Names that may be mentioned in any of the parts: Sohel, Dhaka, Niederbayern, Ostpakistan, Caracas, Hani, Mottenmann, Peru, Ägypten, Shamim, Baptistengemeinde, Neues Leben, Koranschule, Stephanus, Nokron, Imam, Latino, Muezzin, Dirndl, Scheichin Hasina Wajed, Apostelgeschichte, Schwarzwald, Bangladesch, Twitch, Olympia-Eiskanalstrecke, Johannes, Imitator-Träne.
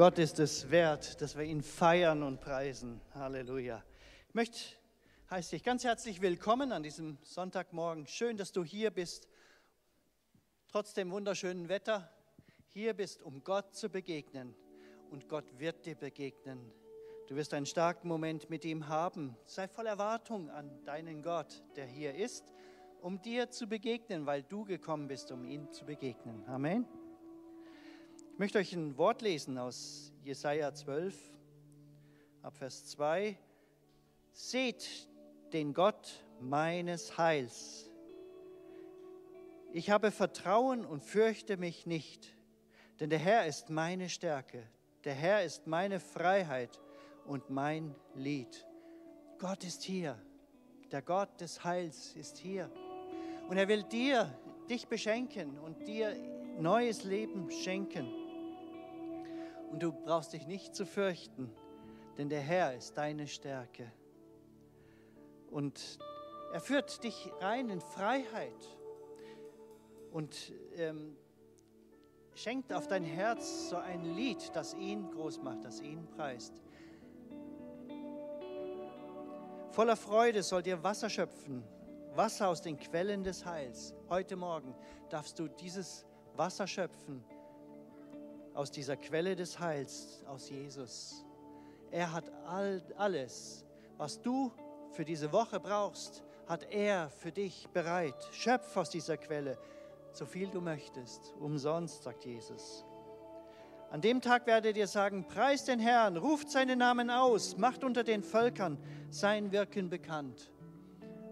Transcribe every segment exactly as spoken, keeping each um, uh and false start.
Gott ist es wert, dass wir ihn feiern und preisen. Halleluja. Ich möchte, heiße dich ganz herzlich willkommen an diesem Sonntagmorgen. Schön, dass du hier bist, trotz dem wunderschönen Wetter. Hier bist, um Gott zu begegnen. Und Gott wird dir begegnen. Du wirst einen starken Moment mit ihm haben. Sei voll Erwartung an deinen Gott, der hier ist, um dir zu begegnen, weil du gekommen bist, um ihm zu begegnen. Amen. Ich möchte euch ein Wort lesen aus Jesaja zwölf, ab Vers zwei. Seht den Gott meines Heils. Ich habe Vertrauen und fürchte mich nicht, denn der Herr ist meine Stärke. Der Herr ist meine Freiheit und mein Lied. Gott ist hier. Der Gott des Heils ist hier. Und er will dir, dich beschenken und dir neues Leben schenken. Und du brauchst dich nicht zu fürchten, denn der Herr ist deine Stärke. Und er führt dich rein in Freiheit und ähm, schenkt auf dein Herz so ein Lied, das ihn groß macht, das ihn preist. Voller Freude sollt ihr Wasser schöpfen, Wasser aus den Quellen des Heils. Heute Morgen darfst du dieses Wasser schöpfen aus dieser Quelle des Heils, aus Jesus. Er hat all, alles, was du für diese Woche brauchst, hat er für dich bereit. Schöpf aus dieser Quelle, so viel du möchtest. Umsonst, sagt Jesus. An dem Tag werdet ihr sagen, preist den Herrn, ruft seinen Namen aus, macht unter den Völkern sein Wirken bekannt.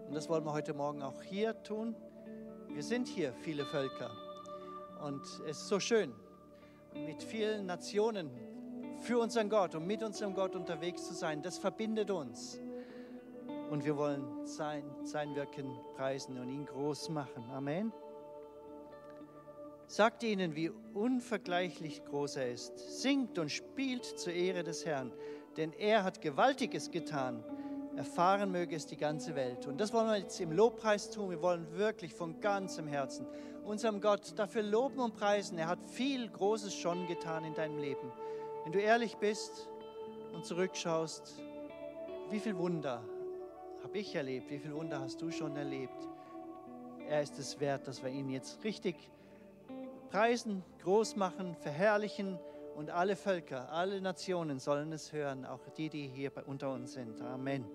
Und das wollen wir heute Morgen auch hier tun. Wir sind hier viele Völker. Und es ist so schön, mit vielen Nationen für unseren Gott und mit unserem Gott unterwegs zu sein. Das verbindet uns. Und wir wollen sein, sein Wirken preisen und ihn groß machen. Amen. Sagt ihnen, wie unvergleichlich groß er ist. Singt und spielt zur Ehre des Herrn, denn er hat Gewaltiges getan. Erfahren möge es die ganze Welt. Und das wollen wir jetzt im Lobpreis tun. Wir wollen wirklich von ganzem Herzen unserem Gott dafür loben und preisen. Er hat viel Großes schon getan in deinem Leben. Wenn du ehrlich bist und zurückschaust, wie viel Wunder habe ich erlebt, wie viel Wunder hast du schon erlebt. Er ist es wert, dass wir ihn jetzt richtig preisen, groß machen, verherrlichen und alle Völker, alle Nationen sollen es hören, auch die, die hier unter uns sind. Amen.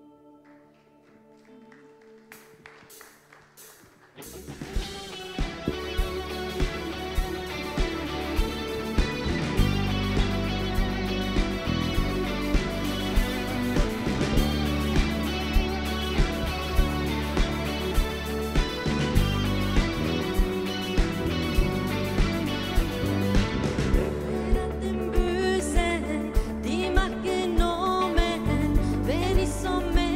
So many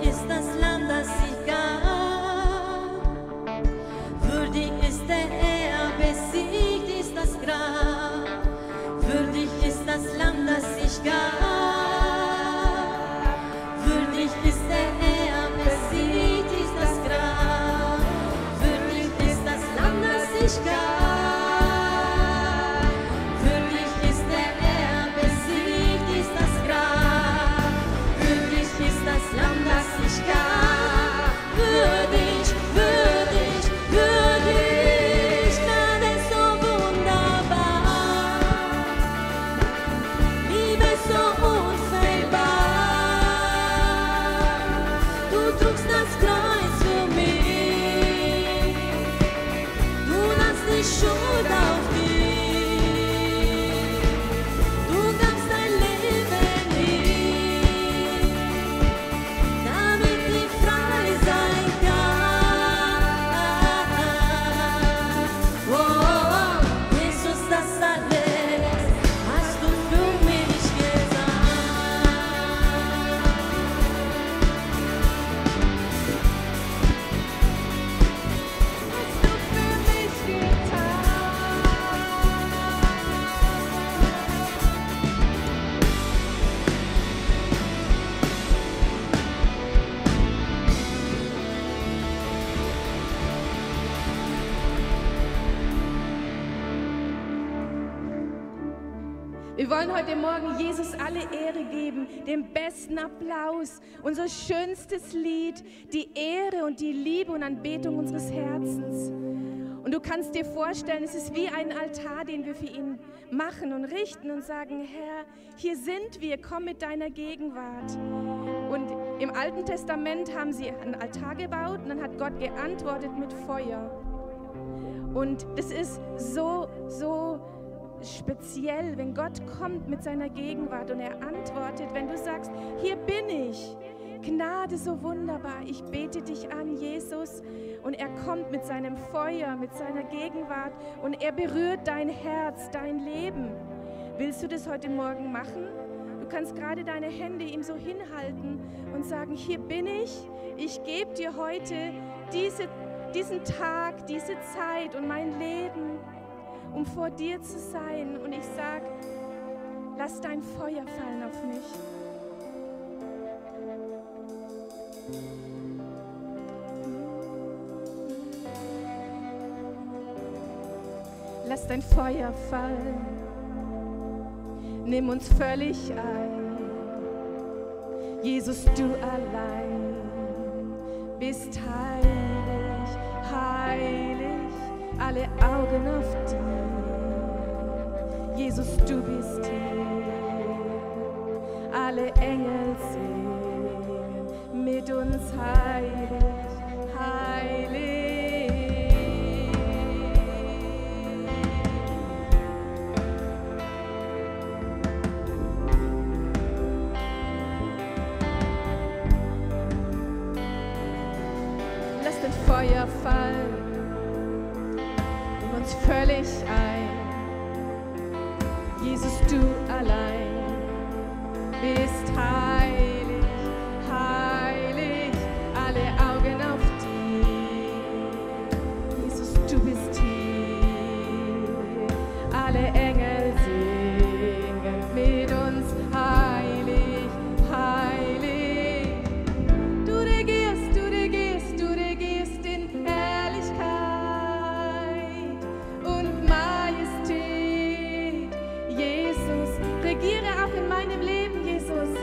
ist das Land, das ich gab. Würdig ist der Herr, besiegt ist das Grab. Würdig ist das Land, das ich gab. Würdig ist der Herr, besiegt ist das Grab. Würdig ist das Land, das ich gab. Wir wollen heute Morgen Jesus alle Ehre geben, den besten Applaus, unser schönstes Lied, die Ehre und die Liebe und Anbetung unseres Herzens. Und du kannst dir vorstellen, es ist wie ein Altar, den wir für ihn machen und richten und sagen, Herr, hier sind wir, komm mit deiner Gegenwart. Und im Alten Testament haben sie einen Altar gebaut und dann hat Gott geantwortet mit Feuer. Und das ist so, so speziell, wenn Gott kommt mit seiner Gegenwart und er antwortet, wenn du sagst, hier bin ich, Gnade so wunderbar, ich bete dich an, Jesus, und er kommt mit seinem Feuer, mit seiner Gegenwart und er berührt dein Herz, dein Leben. Willst du das heute Morgen machen? Du kannst gerade deine Hände ihm so hinhalten und sagen, hier bin ich, ich gebe dir heute diese, diesen Tag, diese Zeit und mein Leben, um vor dir zu sein. Und ich sage, lass dein Feuer fallen auf mich. Lass dein Feuer fallen. Nimm uns völlig ein. Jesus, du allein bist heilig, heilig. Alle Augen auf dich. Jesus, du bist hier, alle Engel singen mit uns heilig, heilig. Lass den Feuer fallen, nimm uns völlig ein. Jesus, du allein bist heilig, heilig, alle Augen auf dich. Jesus, du bist hier, alle Engel singen mit uns heilig, heilig. Du regierst, du regierst, du regierst in Herrlichkeit und Majestät. Regiere auch in meinem Leben, Jesus.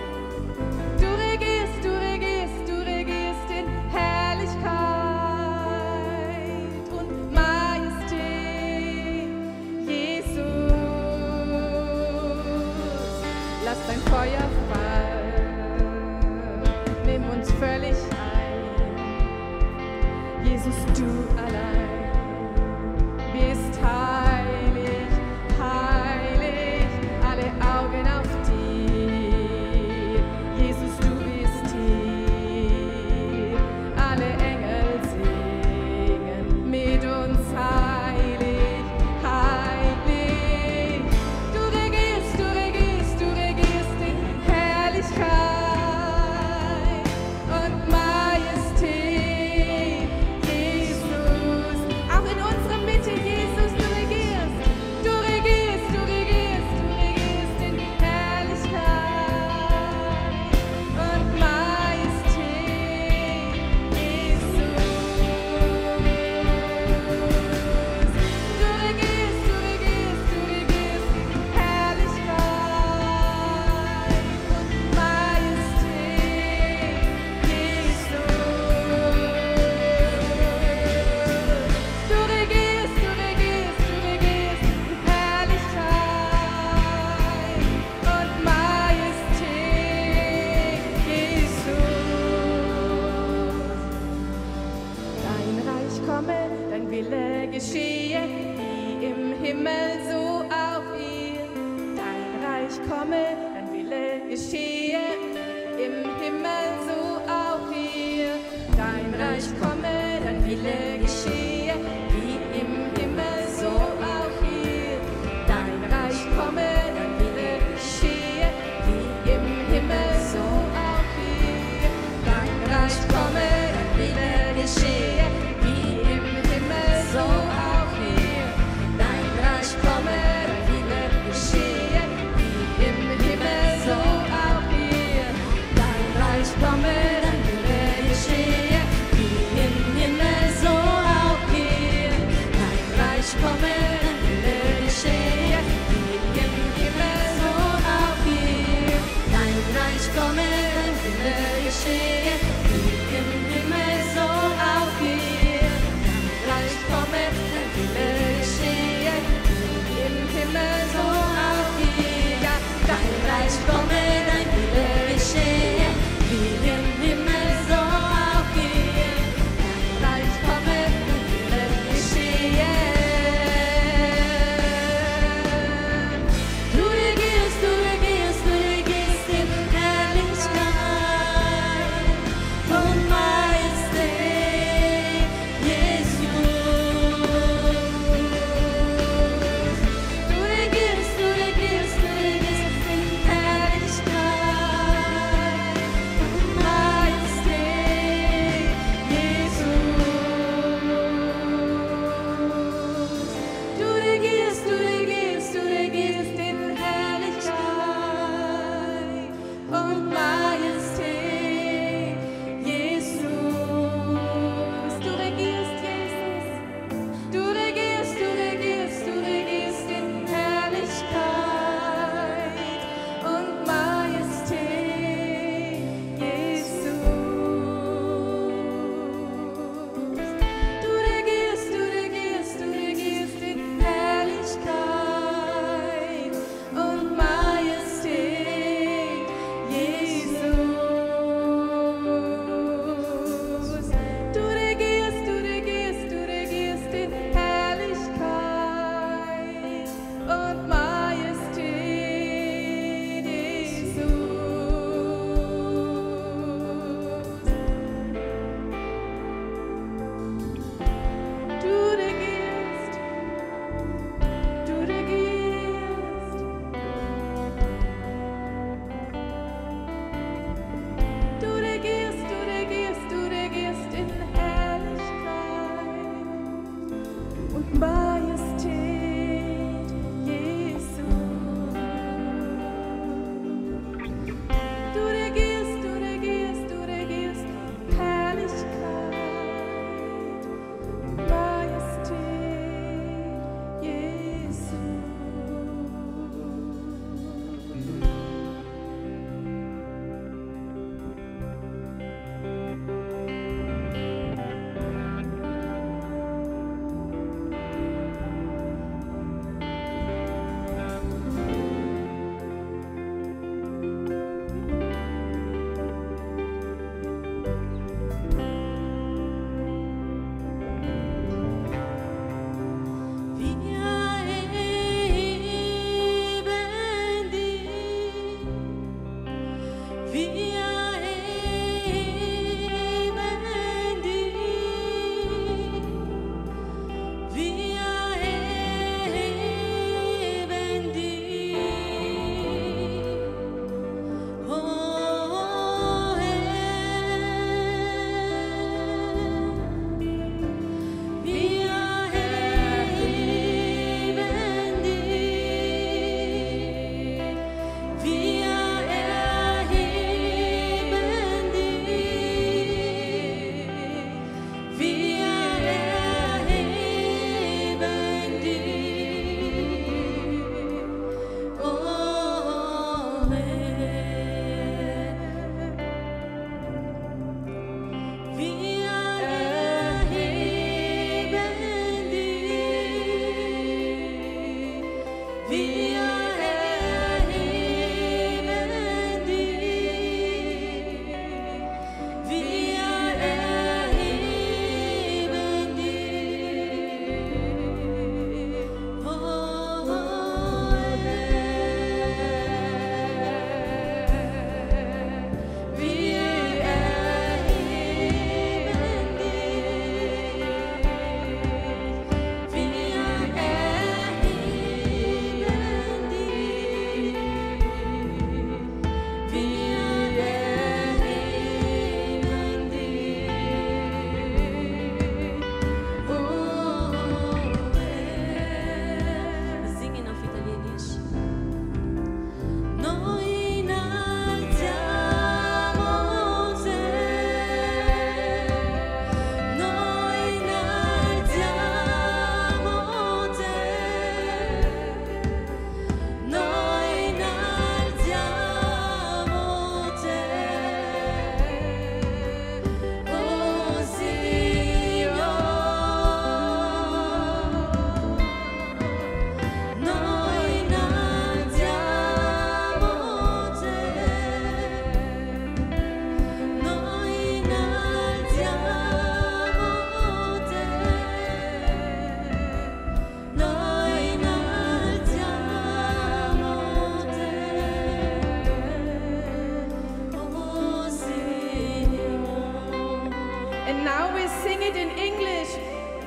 And now we sing it in English.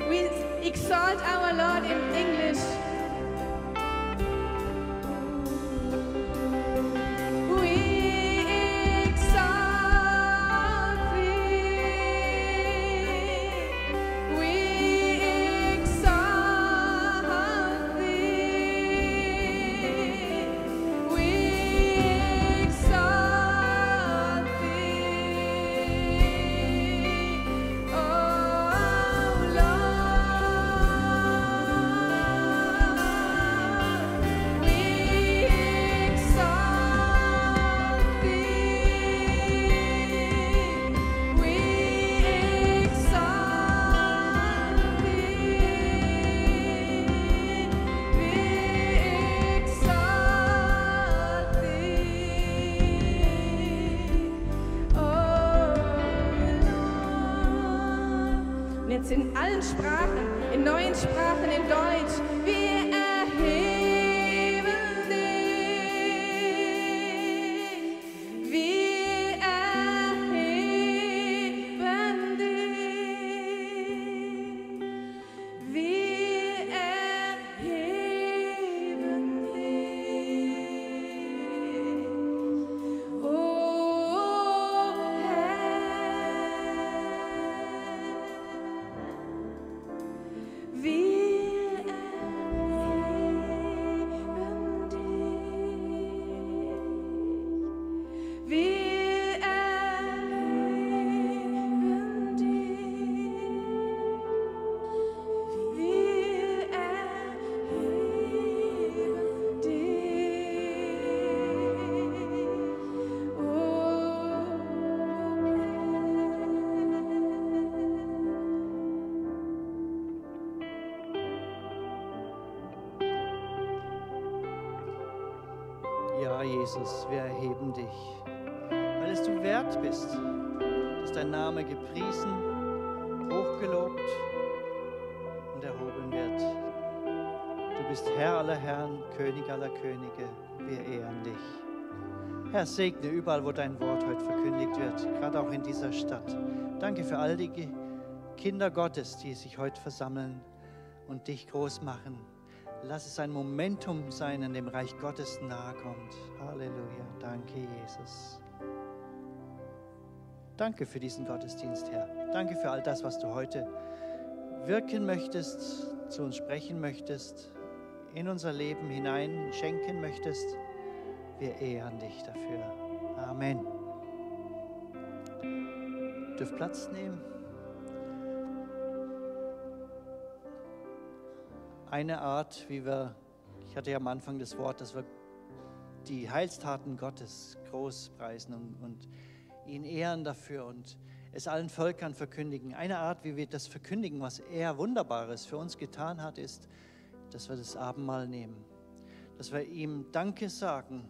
We exalt our Lord in English. In allen Sprachen, in neuen Sprachen, in Deutsch. Wir erheben dich. Wir erheben dich. Wir erheben dich. Oh Herr. Wir erheben dich, wir erheben dich, wir erheben dich, oh Herr. Ja, Jesus, wir erheben dich, weil es du wert bist, dass dein Name gepriesen, hochgelobt und erhoben wird. Du bist Herr aller Herren, König aller Könige, wir ehren dich. Herr, segne überall, wo dein Wort heute verkündigt wird, gerade auch in dieser Stadt. Danke für all die Kinder Gottes, die sich heute versammeln und dich groß machen. Lass es ein Momentum sein, an dem Reich Gottes nahe kommt. Halleluja. Danke, Jesus. Danke für diesen Gottesdienst, Herr. Danke für all das, was du heute wirken möchtest, zu uns sprechen möchtest, in unser Leben hinein schenken möchtest. Wir ehren dich dafür. Amen. Ihr dürft Platz nehmen. Eine Art, wie wir, ich hatte ja am Anfang das Wort, dass wir die Heilstaten Gottes groß preisen und, und ihn ehren dafür und es allen Völkern verkündigen. Eine Art, wie wir das verkündigen, was er Wunderbares für uns getan hat, ist, dass wir das Abendmahl nehmen. Dass wir ihm Danke sagen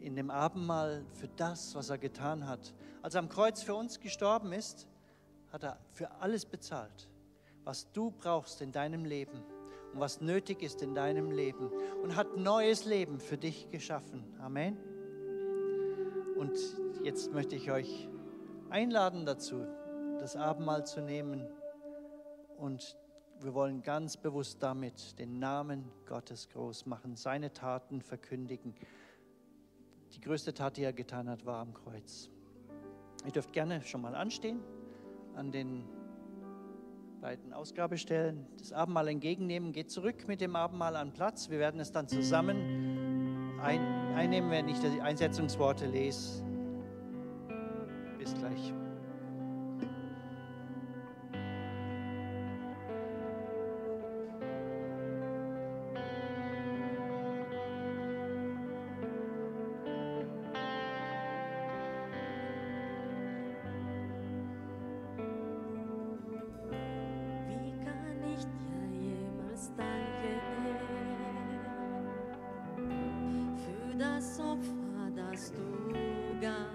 in dem Abendmahl für das, was er getan hat. Als er am Kreuz für uns gestorben ist, hat er für alles bezahlt, was du brauchst in deinem Leben. Und was nötig ist in deinem Leben und hat neues Leben für dich geschaffen. Amen. Und jetzt möchte ich euch einladen dazu, das Abendmahl zu nehmen und wir wollen ganz bewusst damit den Namen Gottes groß machen, seine Taten verkündigen. Die größte Tat, die er getan hat, war am Kreuz. Ihr dürft gerne schon mal anstehen an den beiden Ausgabestellen, das Abendmahl entgegennehmen, geht zurück mit dem Abendmahl an Platz. Wir werden es dann zusammen ein, einnehmen, wenn ich die Einsetzungsworte lese. Bis gleich. Das Opfer, das du gabst,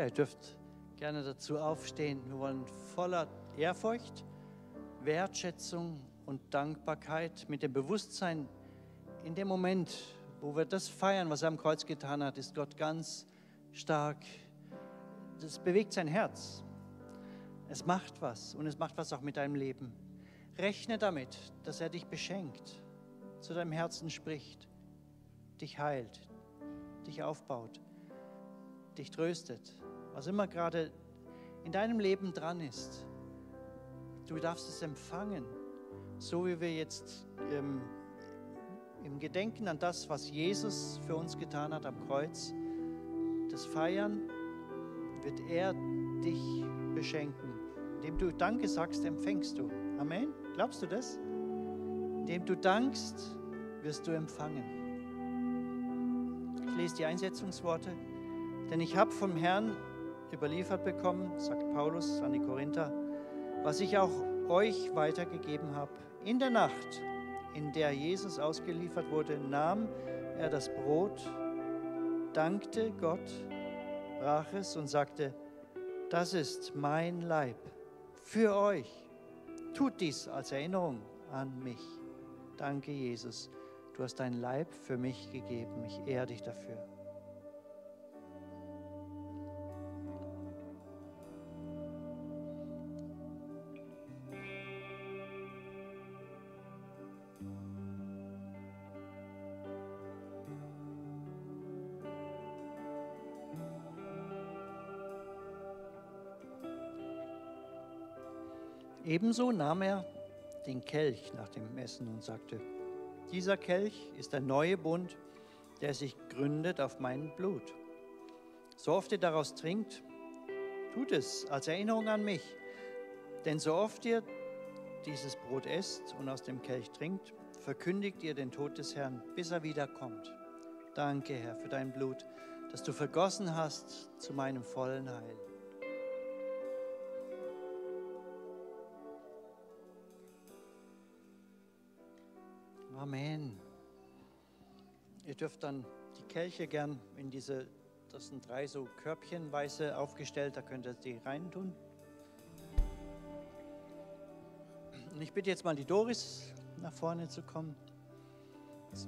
Ja, ihr dürft gerne dazu aufstehen. Wir wollen voller Ehrfurcht, Wertschätzung und Dankbarkeit mit dem Bewusstsein, in dem Moment, wo wir das feiern, was er am Kreuz getan hat, ist Gott ganz stark. Das bewegt sein Herz. Es macht was und es macht was auch mit deinem Leben. Rechne damit, dass er dich beschenkt, zu deinem Herzen spricht, dich heilt, dich aufbaut, dich tröstet, was immer gerade in deinem Leben dran ist. Du darfst es empfangen, so wie wir jetzt ähm, im Gedenken an das, was Jesus für uns getan hat am Kreuz, das Feiern, wird er dich beschenken. Indem du Danke sagst, empfängst du. Amen? Glaubst du das? Indem du dankst, wirst du empfangen. Ich lese die Einsetzungsworte. Denn ich habe vom Herrn überliefert bekommen, sagt Paulus an die Korinther, was ich auch euch weitergegeben habe. In der Nacht, in der Jesus ausgeliefert wurde, nahm er das Brot, dankte Gott, brach es und sagte, das ist mein Leib für euch. Tut dies als Erinnerung an mich. Danke, Jesus, du hast deinen Leib für mich gegeben. Ich ehre dich dafür. Ebenso nahm er den Kelch nach dem Essen und sagte, dieser Kelch ist der neue Bund, der sich gründet auf mein Blut. So oft ihr daraus trinkt, tut es als Erinnerung an mich. Denn so oft ihr dieses Brot esst und aus dem Kelch trinkt, verkündigt ihr den Tod des Herrn, bis er wiederkommt. Danke, Herr, für dein Blut, das du vergossen hast zu meinem vollen Heil. Amen. Ihr dürft dann die Kelche gern in diese, das sind drei so körbchenweise aufgestellt, da könnt ihr die reintun. Und ich bitte jetzt mal die Doris nach vorne zu kommen.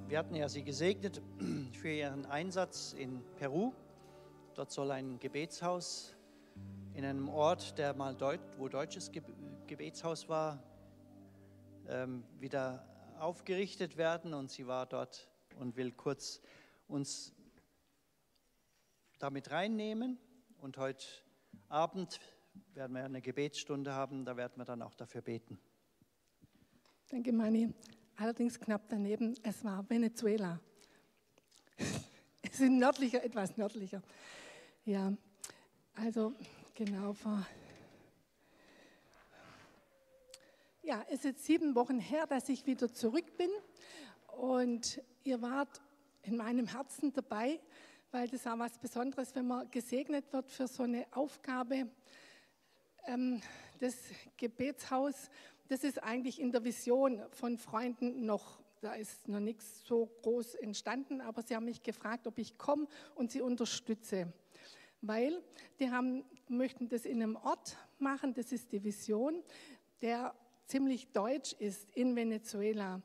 Wir hatten ja sie gesegnet für ihren Einsatz in Peru. Dort soll ein Gebetshaus in einem Ort, der mal Deut, wo deutsches Gebetshaus war, ähm, wieder aufgerichtet werden, und sie war dort und will kurz uns damit reinnehmen, und heute Abend werden wir eine Gebetsstunde haben, da werden wir dann auch dafür beten. Danke, Mani. Allerdings knapp daneben, es war Venezuela. Es ist nördlicher, etwas nördlicher. Ja, also genau vor... Ja, es ist jetzt sieben Wochen her, dass ich wieder zurück bin, und ihr wart in meinem Herzen dabei, weil das ist auch was Besonderes, wenn man gesegnet wird für so eine Aufgabe. Das Gebetshaus, das ist eigentlich in der Vision von Freunden noch, da ist noch nichts so groß entstanden, aber sie haben mich gefragt, ob ich komme und sie unterstütze. Weil die haben, möchten das in einem Ort machen, das ist die Vision, der ziemlich deutsch ist in Venezuela.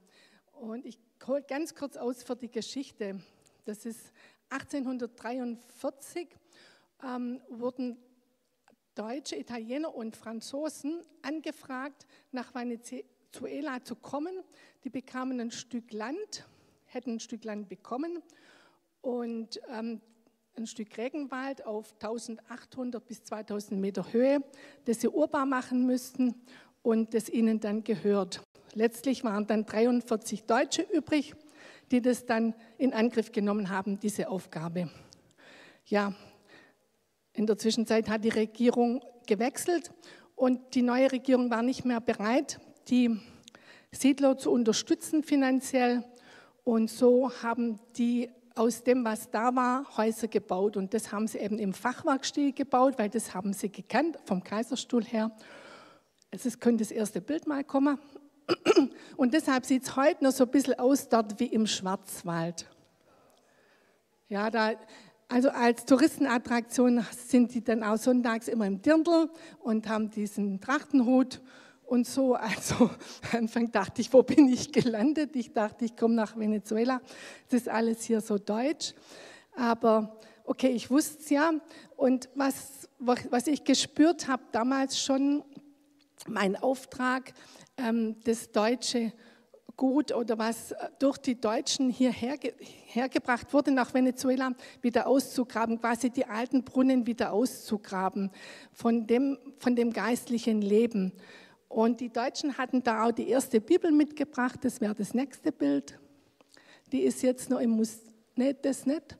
Und ich hole ganz kurz aus für die Geschichte. Das ist achtzehnhundertdreiundvierzig, ähm, wurden Deutsche, Italiener und Franzosen angefragt, nach Venezuela zu kommen. Die bekamen ein Stück Land, hätten ein Stück Land bekommen und ähm, ein Stück Regenwald auf eintausendachthundert bis zweitausend Meter Höhe, das sie urbar machen müssten. Und das ihnen dann gehört. Letztlich waren dann dreiundvierzig Deutsche übrig, die das dann in Angriff genommen haben, diese Aufgabe. Ja, in der Zwischenzeit hat die Regierung gewechselt und die neue Regierung war nicht mehr bereit, die Siedler zu unterstützen finanziell. Und so haben die aus dem, was da war, Häuser gebaut. Und das haben sie eben im Fachwerkstil gebaut, weil das haben sie gekannt, vom Kaiserstuhl her. Es könnte das erste Bild mal kommen. Und deshalb sieht es heute noch so ein bisschen aus dort wie im Schwarzwald. Ja, da Also als Touristenattraktion sind die dann auch sonntags immer im Dirndl und haben diesen Trachtenhut und so. Also am Anfang dachte ich, wo bin ich gelandet? Ich dachte, ich komme nach Venezuela. Das ist alles hier so deutsch. Aber okay, ich wusste es ja. Und was, was ich gespürt habe damals schon, mein Auftrag, das deutsche Gut oder was durch die Deutschen hierher hergebracht wurde nach Venezuela, wieder auszugraben, quasi die alten Brunnen wieder auszugraben von dem, von dem geistlichen Leben. Und die Deutschen hatten da auch die erste Bibel mitgebracht, das wäre das nächste Bild. Die ist jetzt noch im Museum, ne, das nicht?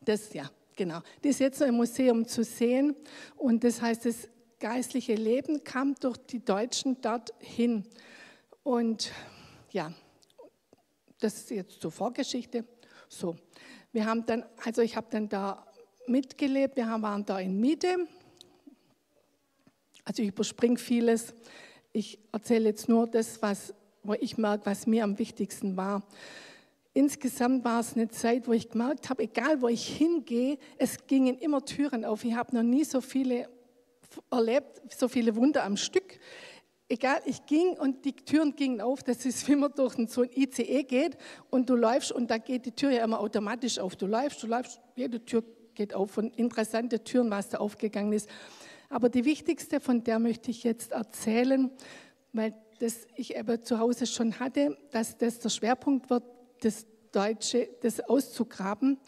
Das, ja, genau. Die ist jetzt noch im Museum zu sehen und das heißt, das geistliche Leben kam durch die Deutschen dorthin. Und ja, das ist jetzt zur Vorgeschichte. So, wir haben dann, also ich habe dann da mitgelebt, wir haben, waren da in Miete. Also ich überspringe vieles. Ich erzähle jetzt nur das, was, wo ich merke, was mir am wichtigsten war. Insgesamt war es eine Zeit, wo ich gemerkt habe, egal wo ich hingehe, es gingen immer Türen auf. Ich habe noch nie so viele erlebt, so viele Wunder am Stück. Egal, ich ging und die Türen gingen auf, das ist, wie man durch so ein I C E geht und du läufst und da geht die Tür ja immer automatisch auf. Du läufst, du läufst, jede Tür geht auf und interessante Türen, was da aufgegangen ist. Aber die wichtigste, von der möchte ich jetzt erzählen, weil das ich eben zu Hause schon hatte, dass das der Schwerpunkt wird, das Deutsche, das auszugraben,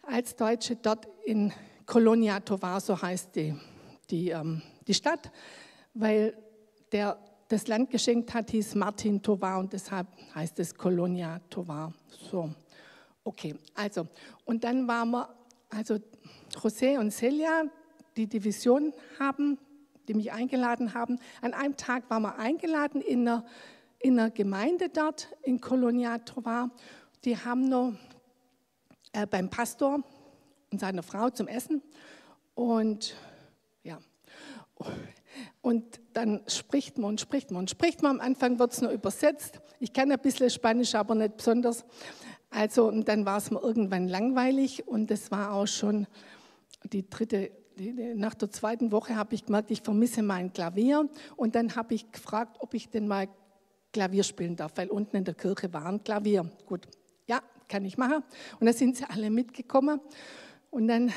als Deutsche dort in Colonia Tovar, so heißt die, die, ähm, die Stadt, weil der das Land geschenkt hat, hieß Martin Tovar und deshalb heißt es Colonia Tovar. So, okay, also, und dann waren wir, also José und Celia, die die Vision haben, die mich eingeladen haben. An einem Tag waren wir eingeladen in einer, in einer Gemeinde dort, in Colonia Tovar. Die haben noch äh, beim Pastor und seiner Frau zum Essen und ja, oh. Und dann spricht man und spricht man und spricht man. Am Anfang wird es nur übersetzt. Ich kann ein bisschen Spanisch, aber nicht besonders. Also, und dann war es mir irgendwann langweilig. Und das war auch schon die dritte, die, die, nach der zweiten Woche habe ich gemerkt, ich vermisse mein Klavier. Und dann habe ich gefragt, ob ich denn mal Klavier spielen darf, weil unten in der Kirche war ein Klavier. Gut, ja, kann ich machen. Und da sind sie alle mitgekommen. Und dann...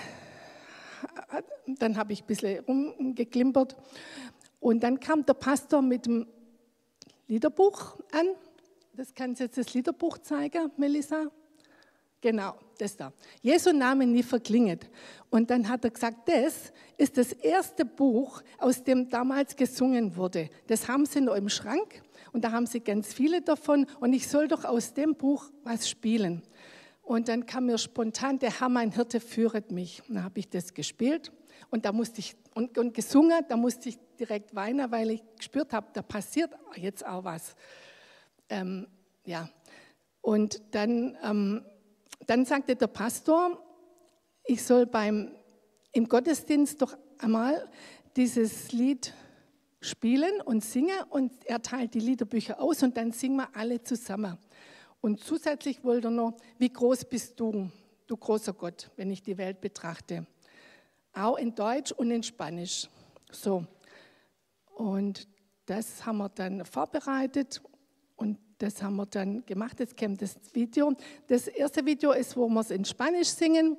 Dann habe ich ein bisschen rumgeklimpert und dann kam der Pastor mit dem Liederbuch an. Das kannst du jetzt das Liederbuch zeigen, Melissa? Genau, das da. Jesu Name nie verklinget. Und dann hat er gesagt, das ist das erste Buch, aus dem damals gesungen wurde. Das haben sie noch im Schrank und da haben sie ganz viele davon und ich soll doch aus dem Buch was spielen. Und dann kam mir spontan, der Herr, mein Hirte, führet mich. Und dann habe ich das gespielt und, da musste ich, und, und gesungen, da musste ich direkt weinen, weil ich gespürt habe, da passiert jetzt auch was. Ähm, ja. Und dann, ähm, dann sagte der Pastor, ich soll beim, im Gottesdienst doch einmal dieses Lied spielen und singen und er teilt die Liederbücher aus und dann singen wir alle zusammen. Und zusätzlich wollte er noch, wie groß bist du, du großer Gott, wenn ich die Welt betrachte. Auch in Deutsch und in Spanisch. So. Und das haben wir dann vorbereitet und das haben wir dann gemacht. Jetzt kommt das Video. Das erste Video ist, wo wir es in Spanisch singen.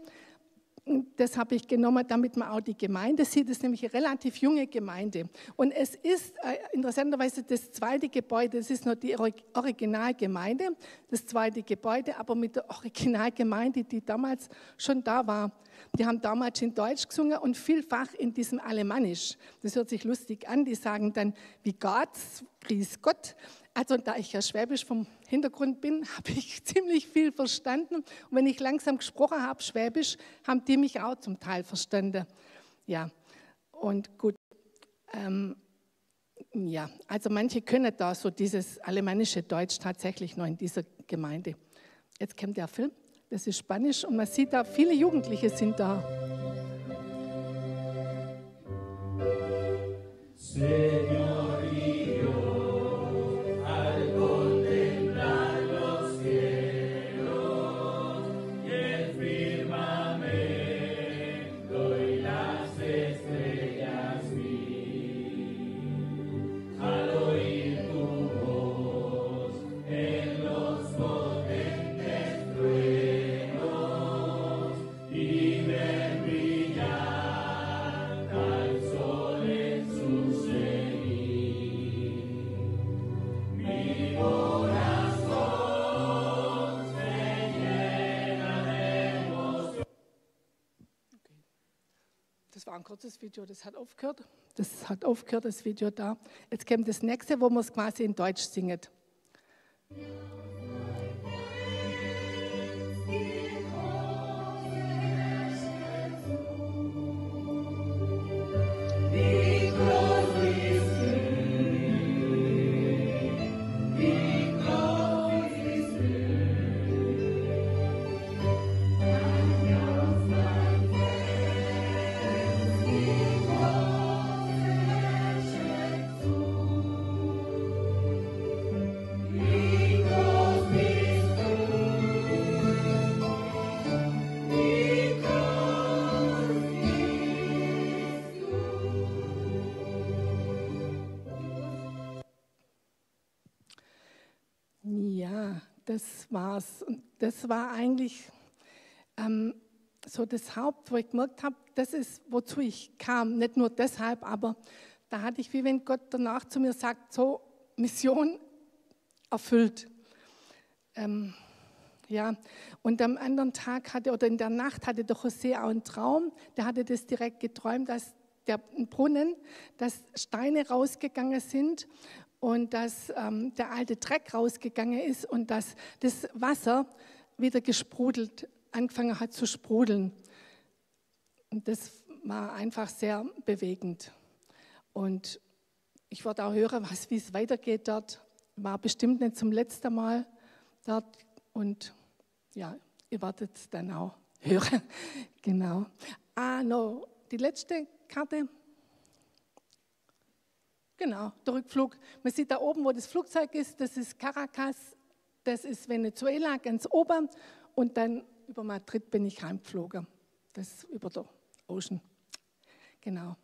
Das habe ich genommen, damit man auch die Gemeinde sieht. Das ist nämlich eine relativ junge Gemeinde. Und es ist äh, interessanterweise das zweite Gebäude, das ist noch die Originalgemeinde, das zweite Gebäude, aber mit der Originalgemeinde, die damals schon da war. Die haben damals in Deutsch gesungen und vielfach in diesem Alemannisch. Das hört sich lustig an, die sagen dann, wie Gott, grüß Gott. Also da ich ja Schwäbisch vom Hintergrund bin, habe ich ziemlich viel verstanden. Und wenn ich langsam gesprochen habe, Schwäbisch, haben die mich auch zum Teil verstanden. Ja, und gut. Ähm, ja, also manche können da so dieses alemannische Deutsch tatsächlich noch in dieser Gemeinde. Jetzt kommt der Film, das ist Spanisch und man sieht da, viele Jugendliche sind da. Señorío. Contemplar los cielos y el firmamento. war ein kurzes Video, das hat aufgehört. Das hat aufgehört, das Video da. Jetzt kommt das nächste, wo man es quasi in Deutsch singt. Das war's. Und das war eigentlich ähm, so das Haupt, wo ich gemerkt habe, das ist, wozu ich kam. Nicht nur deshalb, aber da hatte ich, wie wenn Gott danach zu mir sagt, so, Mission erfüllt. Ähm, ja. Und am anderen Tag hatte, oder in der Nacht hatte der José auch einen Traum, der hatte das direkt geträumt, dass der Brunnen, dass Steine rausgegangen sind und dass ähm, der alte Dreck rausgegangen ist und dass das Wasser wieder gesprudelt, angefangen hat zu sprudeln. Und das war einfach sehr bewegend. Und ich wollte auch hören, was, wie es weitergeht dort. War bestimmt nicht zum letzten Mal dort. Und ja, ihr werdet es dann auch hören. Genau. Ah, no, die letzte Karte. Genau, der Rückflug. Man sieht da oben, wo das Flugzeug ist, das ist Caracas, das ist Venezuela, ganz oben. Und dann über Madrid bin ich heimgeflogen. Das ist über der Ocean. Genau.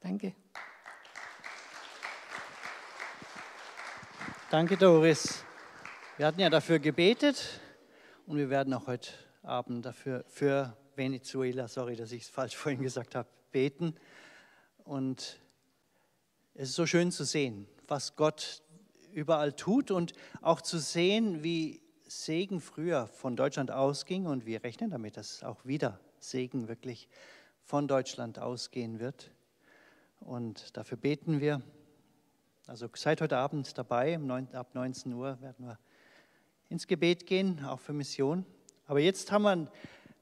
Danke. Danke, Doris. Wir hatten ja dafür gebetet und wir werden auch heute Abend dafür, für Venezuela, sorry, dass ich es falsch vorhin gesagt habe, beten. Und es ist so schön zu sehen, was Gott überall tut und auch zu sehen, wie Segen früher von Deutschland ausging. Und wir rechnen damit, dass auch wieder Segen wirklich von Deutschland ausgehen wird. Und dafür beten wir. Also seid heute Abend dabei, ab neunzehn Uhr werden wir ins Gebet gehen, auch für Mission. Aber jetzt haben wir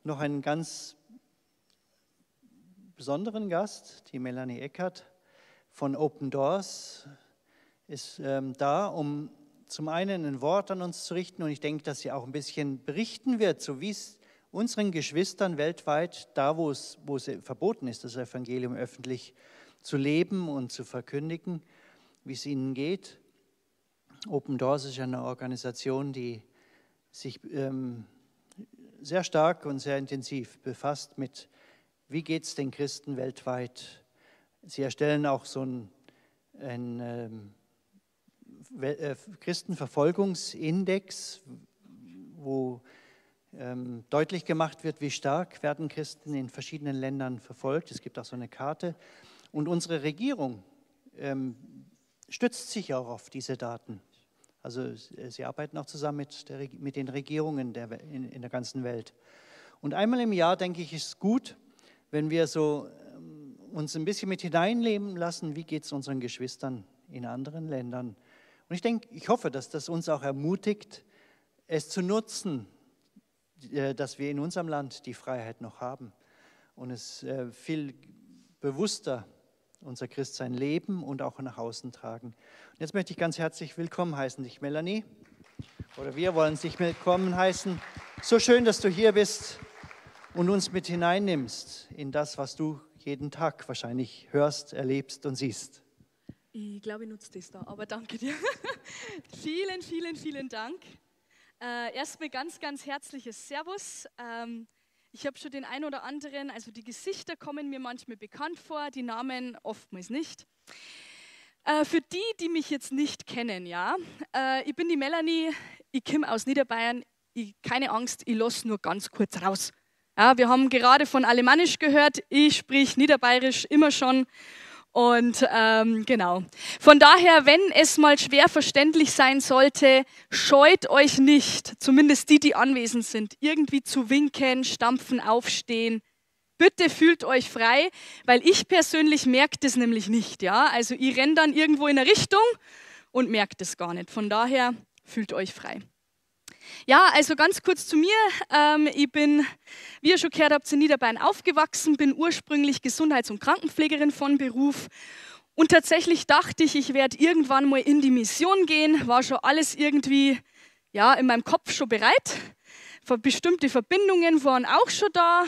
noch einen ganz besonderen Gast, die Melanie Eckart von Open Doors ist ähm, da, um zum einen ein Wort an uns zu richten, und ich denke, dass sie auch ein bisschen berichten wird, so wie es unseren Geschwistern weltweit, da wo es, wo es verboten ist, das Evangelium öffentlich zu leben und zu verkündigen, wie es ihnen geht. Open Doors ist eine Organisation, die sich ähm, sehr stark und sehr intensiv befasst mit, wie geht es den Christen weltweit. Sie erstellen auch so einen, einen äh, Christenverfolgungsindex, wo ähm, deutlich gemacht wird, wie stark werden Christen in verschiedenen Ländern verfolgt. Es gibt auch so eine Karte. Und unsere Regierung ähm, stützt sich auch auf diese Daten. Also sie arbeiten auch zusammen mit, der, mit den Regierungen der, in, in der ganzen Welt. Und einmal im Jahr, denke ich, ist es gut, wenn wir so uns ein bisschen mit hineinleben lassen, wie geht es unseren Geschwistern in anderen Ländern. Und ich denke, ich hoffe, dass das uns auch ermutigt, es zu nutzen, dass wir in unserem Land die Freiheit noch haben und es viel bewusster unser Christsein leben und auch nach außen tragen. Und jetzt möchte ich ganz herzlich willkommen heißen, dich Melanie, oder wir wollen dich willkommen heißen. So schön, dass du hier bist und uns mit hineinnimmst in das, was du jeden Tag wahrscheinlich hörst, erlebst und siehst. Ich glaube, ich nutze das da, aber danke dir. vielen, vielen, vielen Dank. Äh, erstmal ganz, ganz herzliches Servus. Ähm, ich habe schon den einen oder anderen, also die Gesichter kommen mir manchmal bekannt vor, die Namen oftmals nicht. Äh, für die, die mich jetzt nicht kennen, ja, äh, ich bin die Melanie, ich komme aus Niederbayern, ich, keine Angst, ich lasse nur ganz kurz raus. Ja, wir haben gerade von Alemannisch gehört, ich sprich Niederbayerisch immer schon und ähm, genau. Von daher, wenn es mal schwer verständlich sein sollte, scheut euch nicht, zumindest die, die anwesend sind, irgendwie zu winken, stampfen, aufstehen. Bitte fühlt euch frei, weil ich persönlich merke das nämlich nicht. Ja? Also ich renne dann irgendwo in eine Richtung und merke das gar nicht. Von daher fühlt euch frei. Ja, also ganz kurz zu mir. Ähm, ich bin, wie ihr schon gehört habt, in Niederbayern aufgewachsen, bin ursprünglich Gesundheits- und Krankenpflegerin von Beruf. Und tatsächlich dachte ich, ich werde irgendwann mal in die Mission gehen. War schon alles irgendwie ja, in meinem Kopf schon bereit. Bestimmte Verbindungen waren auch schon da.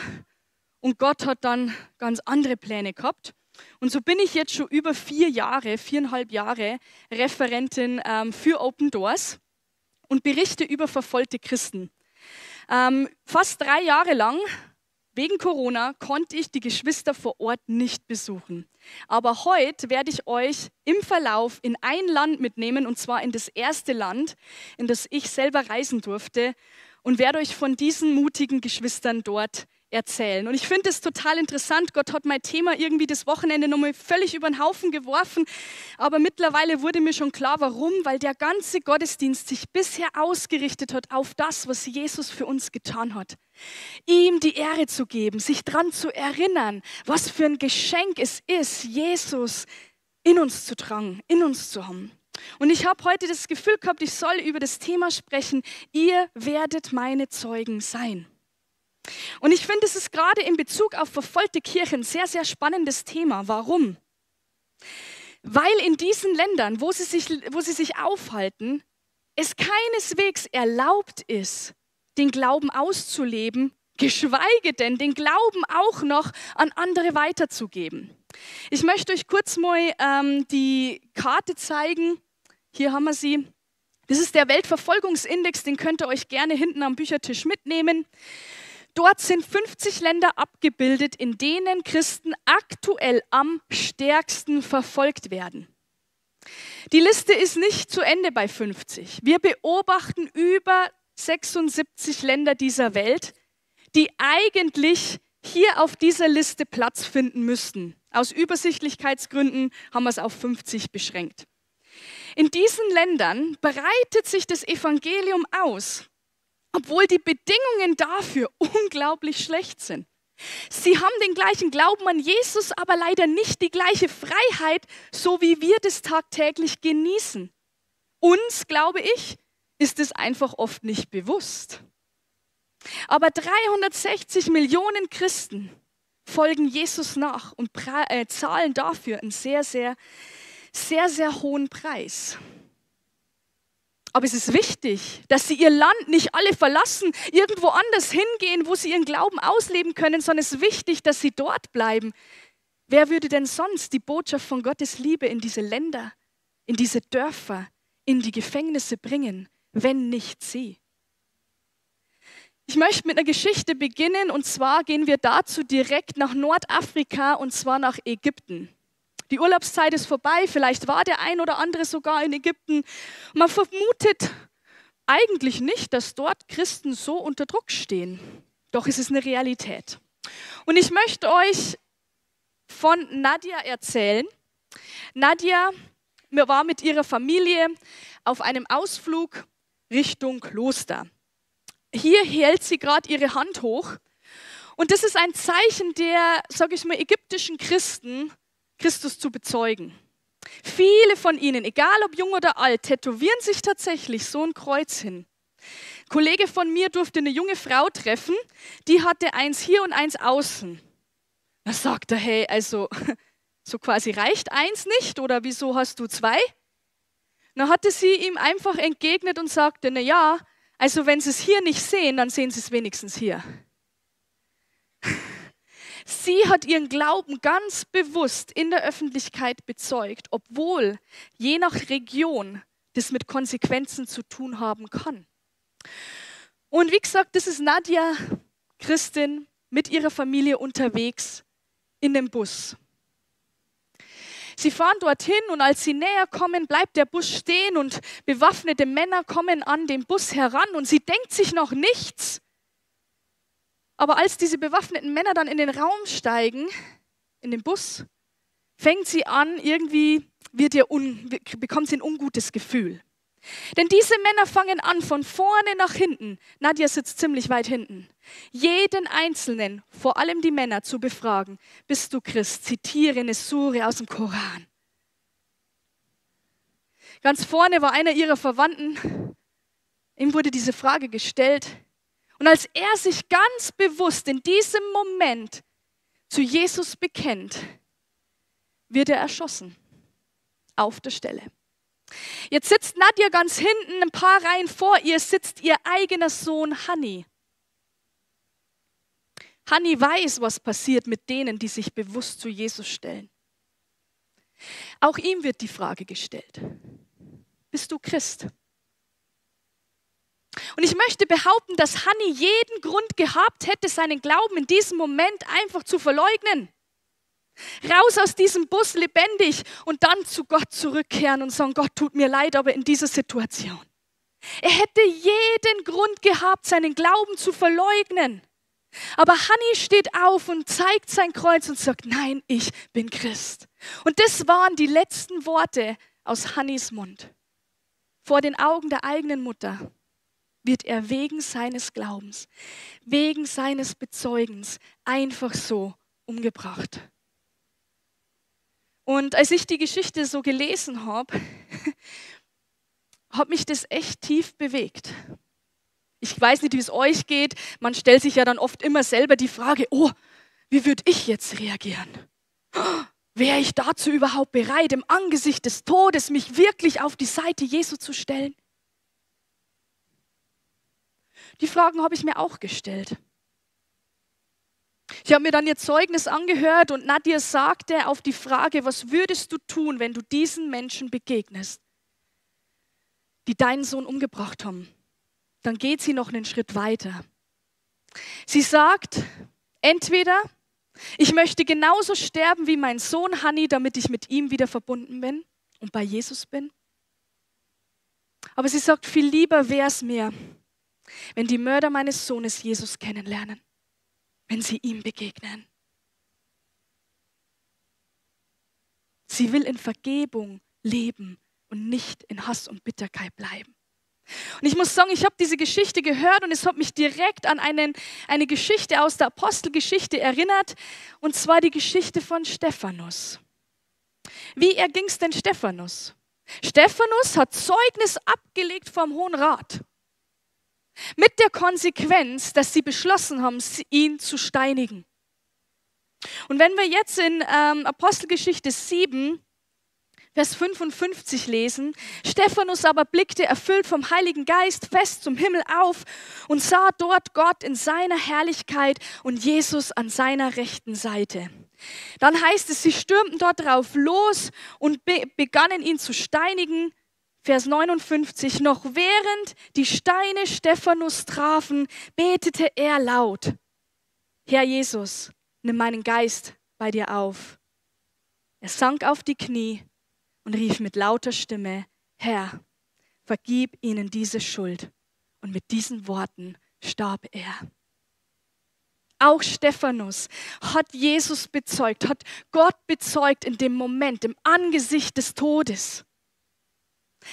Und Gott hat dann ganz andere Pläne gehabt. Und so bin ich jetzt schon über vier Jahre, viereinhalb Jahre Referentin ähm, für Open Doors und berichte über verfolgte Christen. Ähm, fast drei Jahre lang, wegen Corona, konnte ich die Geschwister vor Ort nicht besuchen. Aber heute werde ich euch im Verlauf in ein Land mitnehmen, und zwar in das erste Land, in das ich selber reisen durfte, und werde euch von diesen mutigen Geschwistern dort erzählen. Und ich finde es total interessant. Gott hat mein Thema irgendwie das Wochenende nochmal völlig über den Haufen geworfen. Aber mittlerweile wurde mir schon klar, warum. Weil der ganze Gottesdienst sich bisher ausgerichtet hat auf das, was Jesus für uns getan hat. Ihm die Ehre zu geben, sich daran zu erinnern, was für ein Geschenk es ist, Jesus in uns zu tragen, in uns zu haben. Und ich habe heute das Gefühl gehabt, ich soll über das Thema sprechen: Ihr werdet meine Zeugen sein. Und ich finde, es ist gerade in Bezug auf verfolgte Kirchen ein sehr, sehr spannendes Thema. Warum? Weil in diesen Ländern, wo sie sich, wo sie sich aufhalten, es keineswegs erlaubt ist, den Glauben auszuleben, geschweige denn, den Glauben auch noch an andere weiterzugeben. Ich möchte euch kurz mal ähm, die Karte zeigen. Hier haben wir sie. Das ist der Weltverfolgungsindex, den könnt ihr euch gerne hinten am Büchertisch mitnehmen. Dort sind fünfzig Länder abgebildet, in denen Christen aktuell am stärksten verfolgt werden. Die Liste ist nicht zu Ende bei fünfzig. Wir beobachten über sechsundsiebzig Länder dieser Welt, die eigentlich hier auf dieser Liste Platz finden müssten. Aus Übersichtlichkeitsgründen haben wir es auf fünfzig beschränkt. In diesen Ländern breitet sich das Evangelium aus, obwohl die Bedingungen dafür unglaublich schlecht sind. Sie haben den gleichen Glauben an Jesus, aber leider nicht die gleiche Freiheit, so wie wir das tagtäglich genießen. Uns, glaube ich, ist es einfach oft nicht bewusst. Aber dreihundertsechzig Millionen Christen folgen Jesus nach und zahlen dafür einen sehr, sehr, sehr, sehr hohen Preis. Aber es ist wichtig, dass sie ihr Land nicht alle verlassen, irgendwo anders hingehen, wo sie ihren Glauben ausleben können, sondern es ist wichtig, dass sie dort bleiben. Wer würde denn sonst die Botschaft von Gottes Liebe in diese Länder, in diese Dörfer, in die Gefängnisse bringen, wenn nicht sie? Ich möchte mit einer Geschichte beginnen, und zwar gehen wir dazu direkt nach Nordafrika, und zwar nach Ägypten. Die Urlaubszeit ist vorbei, vielleicht war der ein oder andere sogar in Ägypten. Man vermutet eigentlich nicht, dass dort Christen so unter Druck stehen. Doch es ist eine Realität. Und ich möchte euch von Nadia erzählen. Nadia war mit ihrer Familie auf einem Ausflug Richtung Kloster. Hier hält sie gerade ihre Hand hoch. Und das ist ein Zeichen der, sage ich mal, ägyptischen Christen, Christus zu bezeugen. Viele von ihnen, egal ob jung oder alt, tätowieren sich tatsächlich so ein Kreuz hin. Ein Kollege von mir durfte eine junge Frau treffen, die hatte eins hier und eins außen. Da sagt er, hey, also so quasi reicht eins nicht oder wieso hast du zwei? Dann hatte sie ihm einfach entgegnet und sagte, na ja, also wenn sie es hier nicht sehen, dann sehen sie es wenigstens hier. Sie hat ihren Glauben ganz bewusst in der Öffentlichkeit bezeugt, obwohl je nach Region das mit Konsequenzen zu tun haben kann. Und wie gesagt, das ist Nadia, Christin, mit ihrer Familie unterwegs in dem Bus. Sie fahren dorthin und als sie näher kommen, bleibt der Bus stehen und bewaffnete Männer kommen an den Bus heran und sie denkt sich noch nichts. Aber als diese bewaffneten Männer dann in den Raum steigen, in den Bus, fängt sie an, irgendwie wird ihr un, bekommt sie ein ungutes Gefühl. Denn diese Männer fangen an, von vorne nach hinten, Nadia sitzt ziemlich weit hinten, jeden Einzelnen, vor allem die Männer, zu befragen. Bist du Christ? Zitiere eine Sure aus dem Koran. Ganz vorne war einer ihrer Verwandten, ihm wurde diese Frage gestellt. Und als er sich ganz bewusst in diesem Moment zu Jesus bekennt, wird er erschossen. Auf der Stelle. Jetzt sitzt Nadia ganz hinten, ein paar Reihen vor ihr sitzt ihr eigener Sohn Hani. Hani weiß, was passiert mit denen, die sich bewusst zu Jesus stellen. Auch ihm wird die Frage gestellt: Bist du Christ? Und ich möchte behaupten, dass Hani jeden Grund gehabt hätte, seinen Glauben in diesem Moment einfach zu verleugnen. Raus aus diesem Bus lebendig und dann zu Gott zurückkehren und sagen, Gott, tut mir leid, aber in dieser Situation. Er hätte jeden Grund gehabt, seinen Glauben zu verleugnen. Aber Hani steht auf und zeigt sein Kreuz und sagt, nein, ich bin Christ. Und das waren die letzten Worte aus Hanis Mund. Vor den Augen der eigenen Mutter wird er wegen seines Glaubens, wegen seines Bezeugens einfach so umgebracht. Und als ich die Geschichte so gelesen habe, hat mich das echt tief bewegt. Ich weiß nicht, wie es euch geht. Man stellt sich ja dann oft immer selber die Frage, oh, wie würde ich jetzt reagieren? Wäre ich dazu überhaupt bereit, im Angesicht des Todes mich wirklich auf die Seite Jesu zu stellen? Die Fragen habe ich mir auch gestellt. Ich habe mir dann ihr Zeugnis angehört und Nadia sagte auf die Frage, was würdest du tun, wenn du diesen Menschen begegnest, die deinen Sohn umgebracht haben? Dann geht sie noch einen Schritt weiter. Sie sagt, entweder ich möchte genauso sterben wie mein Sohn Hani, damit ich mit ihm wieder verbunden bin und bei Jesus bin. Aber sie sagt, viel lieber wäre es mir, wenn die Mörder meines Sohnes Jesus kennenlernen. Wenn sie ihm begegnen. Sie will in Vergebung leben und nicht in Hass und Bitterkeit bleiben. Und ich muss sagen, ich habe diese Geschichte gehört und es hat mich direkt an einen, eine Geschichte aus der Apostelgeschichte erinnert, und zwar die Geschichte von Stephanus. Wie erging es denn Stephanus? Stephanus hat Zeugnis abgelegt vom Hohen Rat. Mit der Konsequenz, dass sie beschlossen haben, ihn zu steinigen. Und wenn wir jetzt in ähm, Apostelgeschichte sieben, Vers fünfundfünfzig lesen, Stephanus aber blickte erfüllt vom Heiligen Geist fest zum Himmel auf und sah dort Gott in seiner Herrlichkeit und Jesus an seiner rechten Seite. Dann heißt es, sie stürmten dort drauf los und be- begannen ihn zu steinigen. Vers neunundfünfzig, noch während die Steine Stephanus trafen, betete er laut, Herr Jesus, nimm meinen Geist bei dir auf. Er sank auf die Knie und rief mit lauter Stimme, Herr, vergib ihnen diese Schuld. Und mit diesen Worten starb er. Auch Stephanus hat Jesus bezeugt, hat Gott bezeugt in dem Moment, im Angesicht des Todes.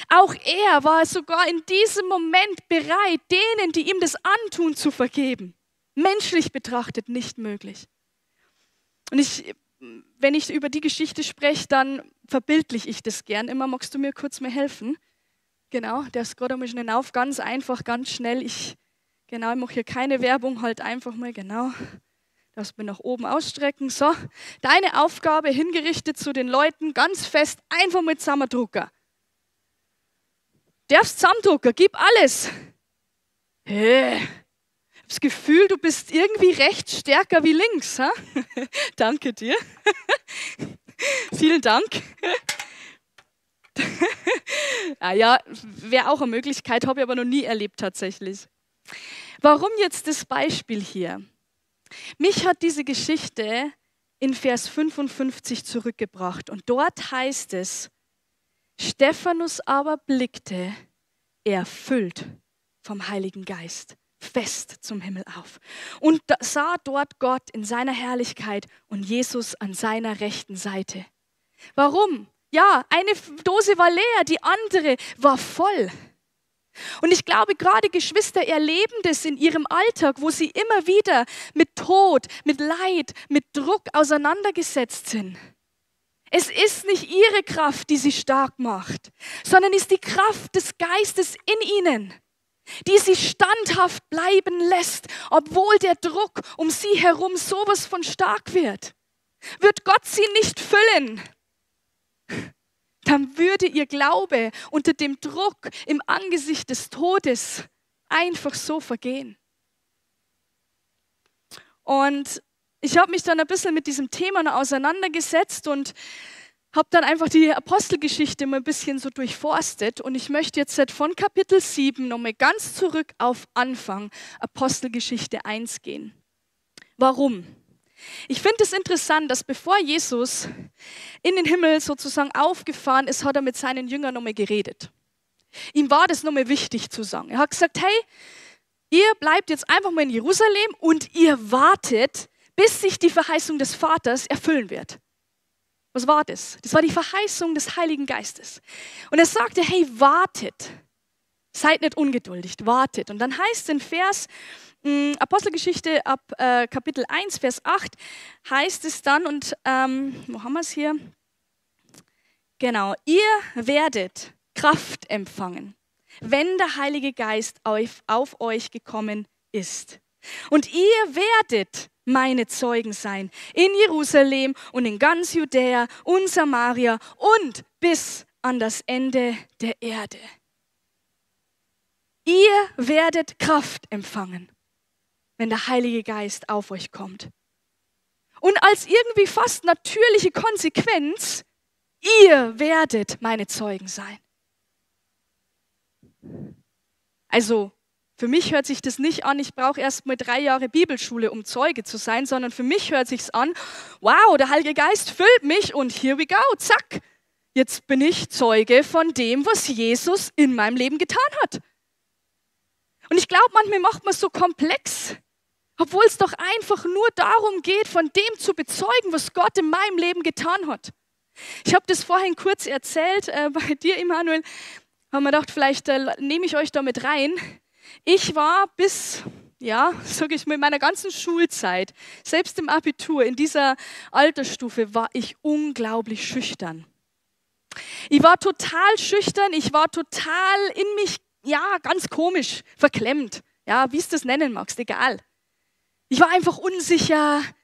Auch er war sogar in diesem Moment bereit, denen, die ihm das antun, zu vergeben. Menschlich betrachtet nicht möglich. Und ich, wenn ich über die Geschichte spreche, dann verbildliche ich das gern. Immer magst du mir kurz mehr helfen? Genau, das geht einmal schnell auf, ganz einfach, ganz schnell. Ich, genau, ich mache hier keine Werbung, halt einfach mal, genau. Dass wir nach oben ausstrecken. So, deine Aufgabe hingerichtet zu den Leuten, ganz fest, einfach mit Sammerdrucker. Darfst zusammendrucken, gib alles. Hey, ich hab das Gefühl, du bist irgendwie rechts stärker wie links. Ha? Danke dir. Vielen Dank. Ah ja, wäre auch eine Möglichkeit, habe ich aber noch nie erlebt tatsächlich. Warum jetzt das Beispiel hier? Mich hat diese Geschichte in Vers fünfundfünfzig zurückgebracht und dort heißt es, Stephanus aber blickte, erfüllt vom Heiligen Geist, fest zum Himmel auf und sah dort Gott in seiner Herrlichkeit und Jesus an seiner rechten Seite. Warum? Ja, eine Dose war leer, die andere war voll. Und ich glaube, gerade Geschwister erleben das in ihrem Alltag, wo sie immer wieder mit Tod, mit Leid, mit Druck auseinandergesetzt sind. Es ist nicht ihre Kraft, die sie stark macht, sondern es ist die Kraft des Geistes in ihnen, die sie standhaft bleiben lässt, obwohl der Druck um sie herum sowas von stark wird. Wird Gott sie nicht füllen, dann würde ihr Glaube unter dem Druck im Angesicht des Todes einfach so vergehen. Und ich habe mich dann ein bisschen mit diesem Thema noch auseinandergesetzt und habe dann einfach die Apostelgeschichte mal ein bisschen so durchforstet. Und ich möchte jetzt von Kapitel sieben nochmal ganz zurück auf Anfang Apostelgeschichte eins gehen. Warum? Ich finde es interessant, dass bevor Jesus in den Himmel sozusagen aufgefahren ist, hat er mit seinen Jüngern nochmal geredet. Ihm war das nochmal wichtig zu sagen. Er hat gesagt, hey, ihr bleibt jetzt einfach mal in Jerusalem und ihr wartet, bis sich die Verheißung des Vaters erfüllen wird. Was war das? Das war die Verheißung des Heiligen Geistes. Und er sagte, hey, wartet. Seid nicht ungeduldig, wartet. Und dann heißt es in Vers Apostelgeschichte ab äh, Kapitel eins, Vers acht heißt es dann, und ähm, wo haben wir es hier? Genau, ihr werdet Kraft empfangen, wenn der Heilige Geist auf, auf euch gekommen ist. Und ihr werdet meine Zeugen sein in Jerusalem und in ganz Judäa und Samaria und bis an das Ende der Erde. Ihr werdet Kraft empfangen, wenn der Heilige Geist auf euch kommt. Und als irgendwie fast natürliche Konsequenz, ihr werdet meine Zeugen sein. Also, für mich hört sich das nicht an, ich brauche erst mal drei Jahre Bibelschule, um Zeuge zu sein, sondern für mich hört sich's an, wow, der Heilige Geist füllt mich und here we go, zack. Jetzt bin ich Zeuge von dem, was Jesus in meinem Leben getan hat. Und ich glaube, manchmal macht man es so komplex, obwohl es doch einfach nur darum geht, von dem zu bezeugen, was Gott in meinem Leben getan hat. Ich habe das vorhin kurz erzählt, äh, bei dir, Emanuel, haben wir gedacht, vielleicht äh, nehme ich euch da mit rein. Ich war bis, ja, sage ich mal, in meiner ganzen Schulzeit, selbst im Abitur, in dieser Altersstufe, war ich unglaublich schüchtern. Ich war total schüchtern, ich war total in mich ja, ganz komisch, verklemmt, ja, wie du das nennen magst, egal. Ich war einfach unsicher, ein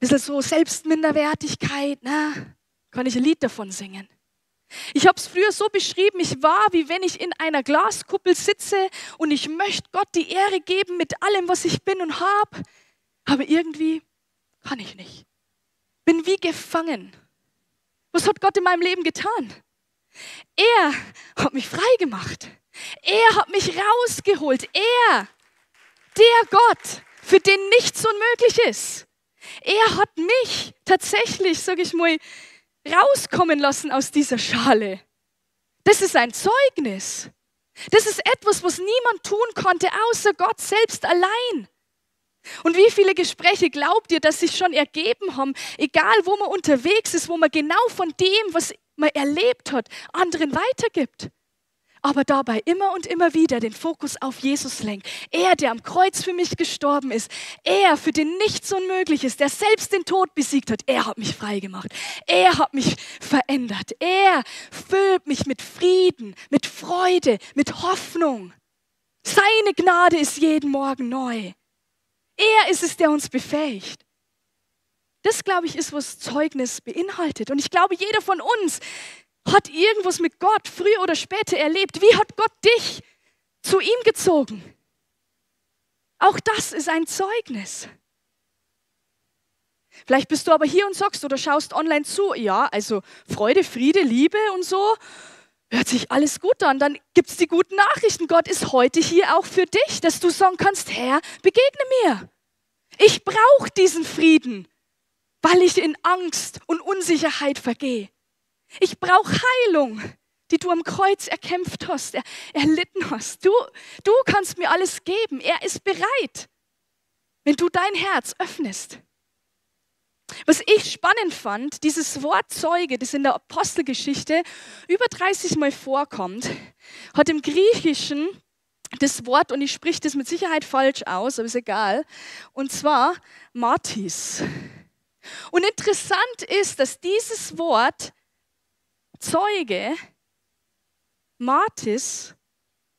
bisschen so Selbstminderwertigkeit, ne? Kann ich ein Lied davon singen. Ich habe es früher so beschrieben, ich war, wie wenn ich in einer Glaskuppel sitze und ich möchte Gott die Ehre geben mit allem, was ich bin und habe, aber irgendwie kann ich nicht. Bin wie gefangen. Was hat Gott in meinem Leben getan? Er hat mich frei gemacht. Er hat mich rausgeholt. Er, der Gott, für den nichts unmöglich ist. Er hat mich tatsächlich, sage ich mal, rauskommen lassen aus dieser Schale. Das ist ein Zeugnis. Das ist etwas, was niemand tun konnte, außer Gott selbst allein. Und wie viele Gespräche glaubt ihr, dass sich schon ergeben haben, egal wo man unterwegs ist, wo man genau von dem, was man erlebt hat, anderen weitergibt? Aber dabei immer und immer wieder den Fokus auf Jesus lenkt. Er, der am Kreuz für mich gestorben ist. Er, für den nichts unmöglich ist, der selbst den Tod besiegt hat. Er hat mich frei gemacht. Er hat mich verändert. Er füllt mich mit Frieden, mit Freude, mit Hoffnung. Seine Gnade ist jeden Morgen neu. Er ist es, der uns befähigt. Das, glaube ich, ist, was Zeugnis beinhaltet. Und ich glaube, jeder von uns hat irgendwas mit Gott früher oder später erlebt. Wie hat Gott dich zu ihm gezogen? Auch das ist ein Zeugnis. Vielleicht bist du aber hier und sagst oder schaust online zu, ja, also Freude, Friede, Liebe und so, hört sich alles gut an. Dann gibt es die guten Nachrichten. Gott ist heute hier auch für dich, dass du sagen kannst, Herr, begegne mir. Ich brauche diesen Frieden, weil ich in Angst und Unsicherheit vergehe. Ich brauche Heilung, die du am Kreuz erkämpft hast, er, erlitten hast. Du, du kannst mir alles geben. Er ist bereit, wenn du dein Herz öffnest. Was ich spannend fand, dieses Wort Zeuge, das in der Apostelgeschichte über dreißig Mal vorkommt, hat im Griechischen das Wort, und ich spreche das mit Sicherheit falsch aus, aber ist egal, und zwar Martis. Und interessant ist, dass dieses Wort Zeuge, Martis,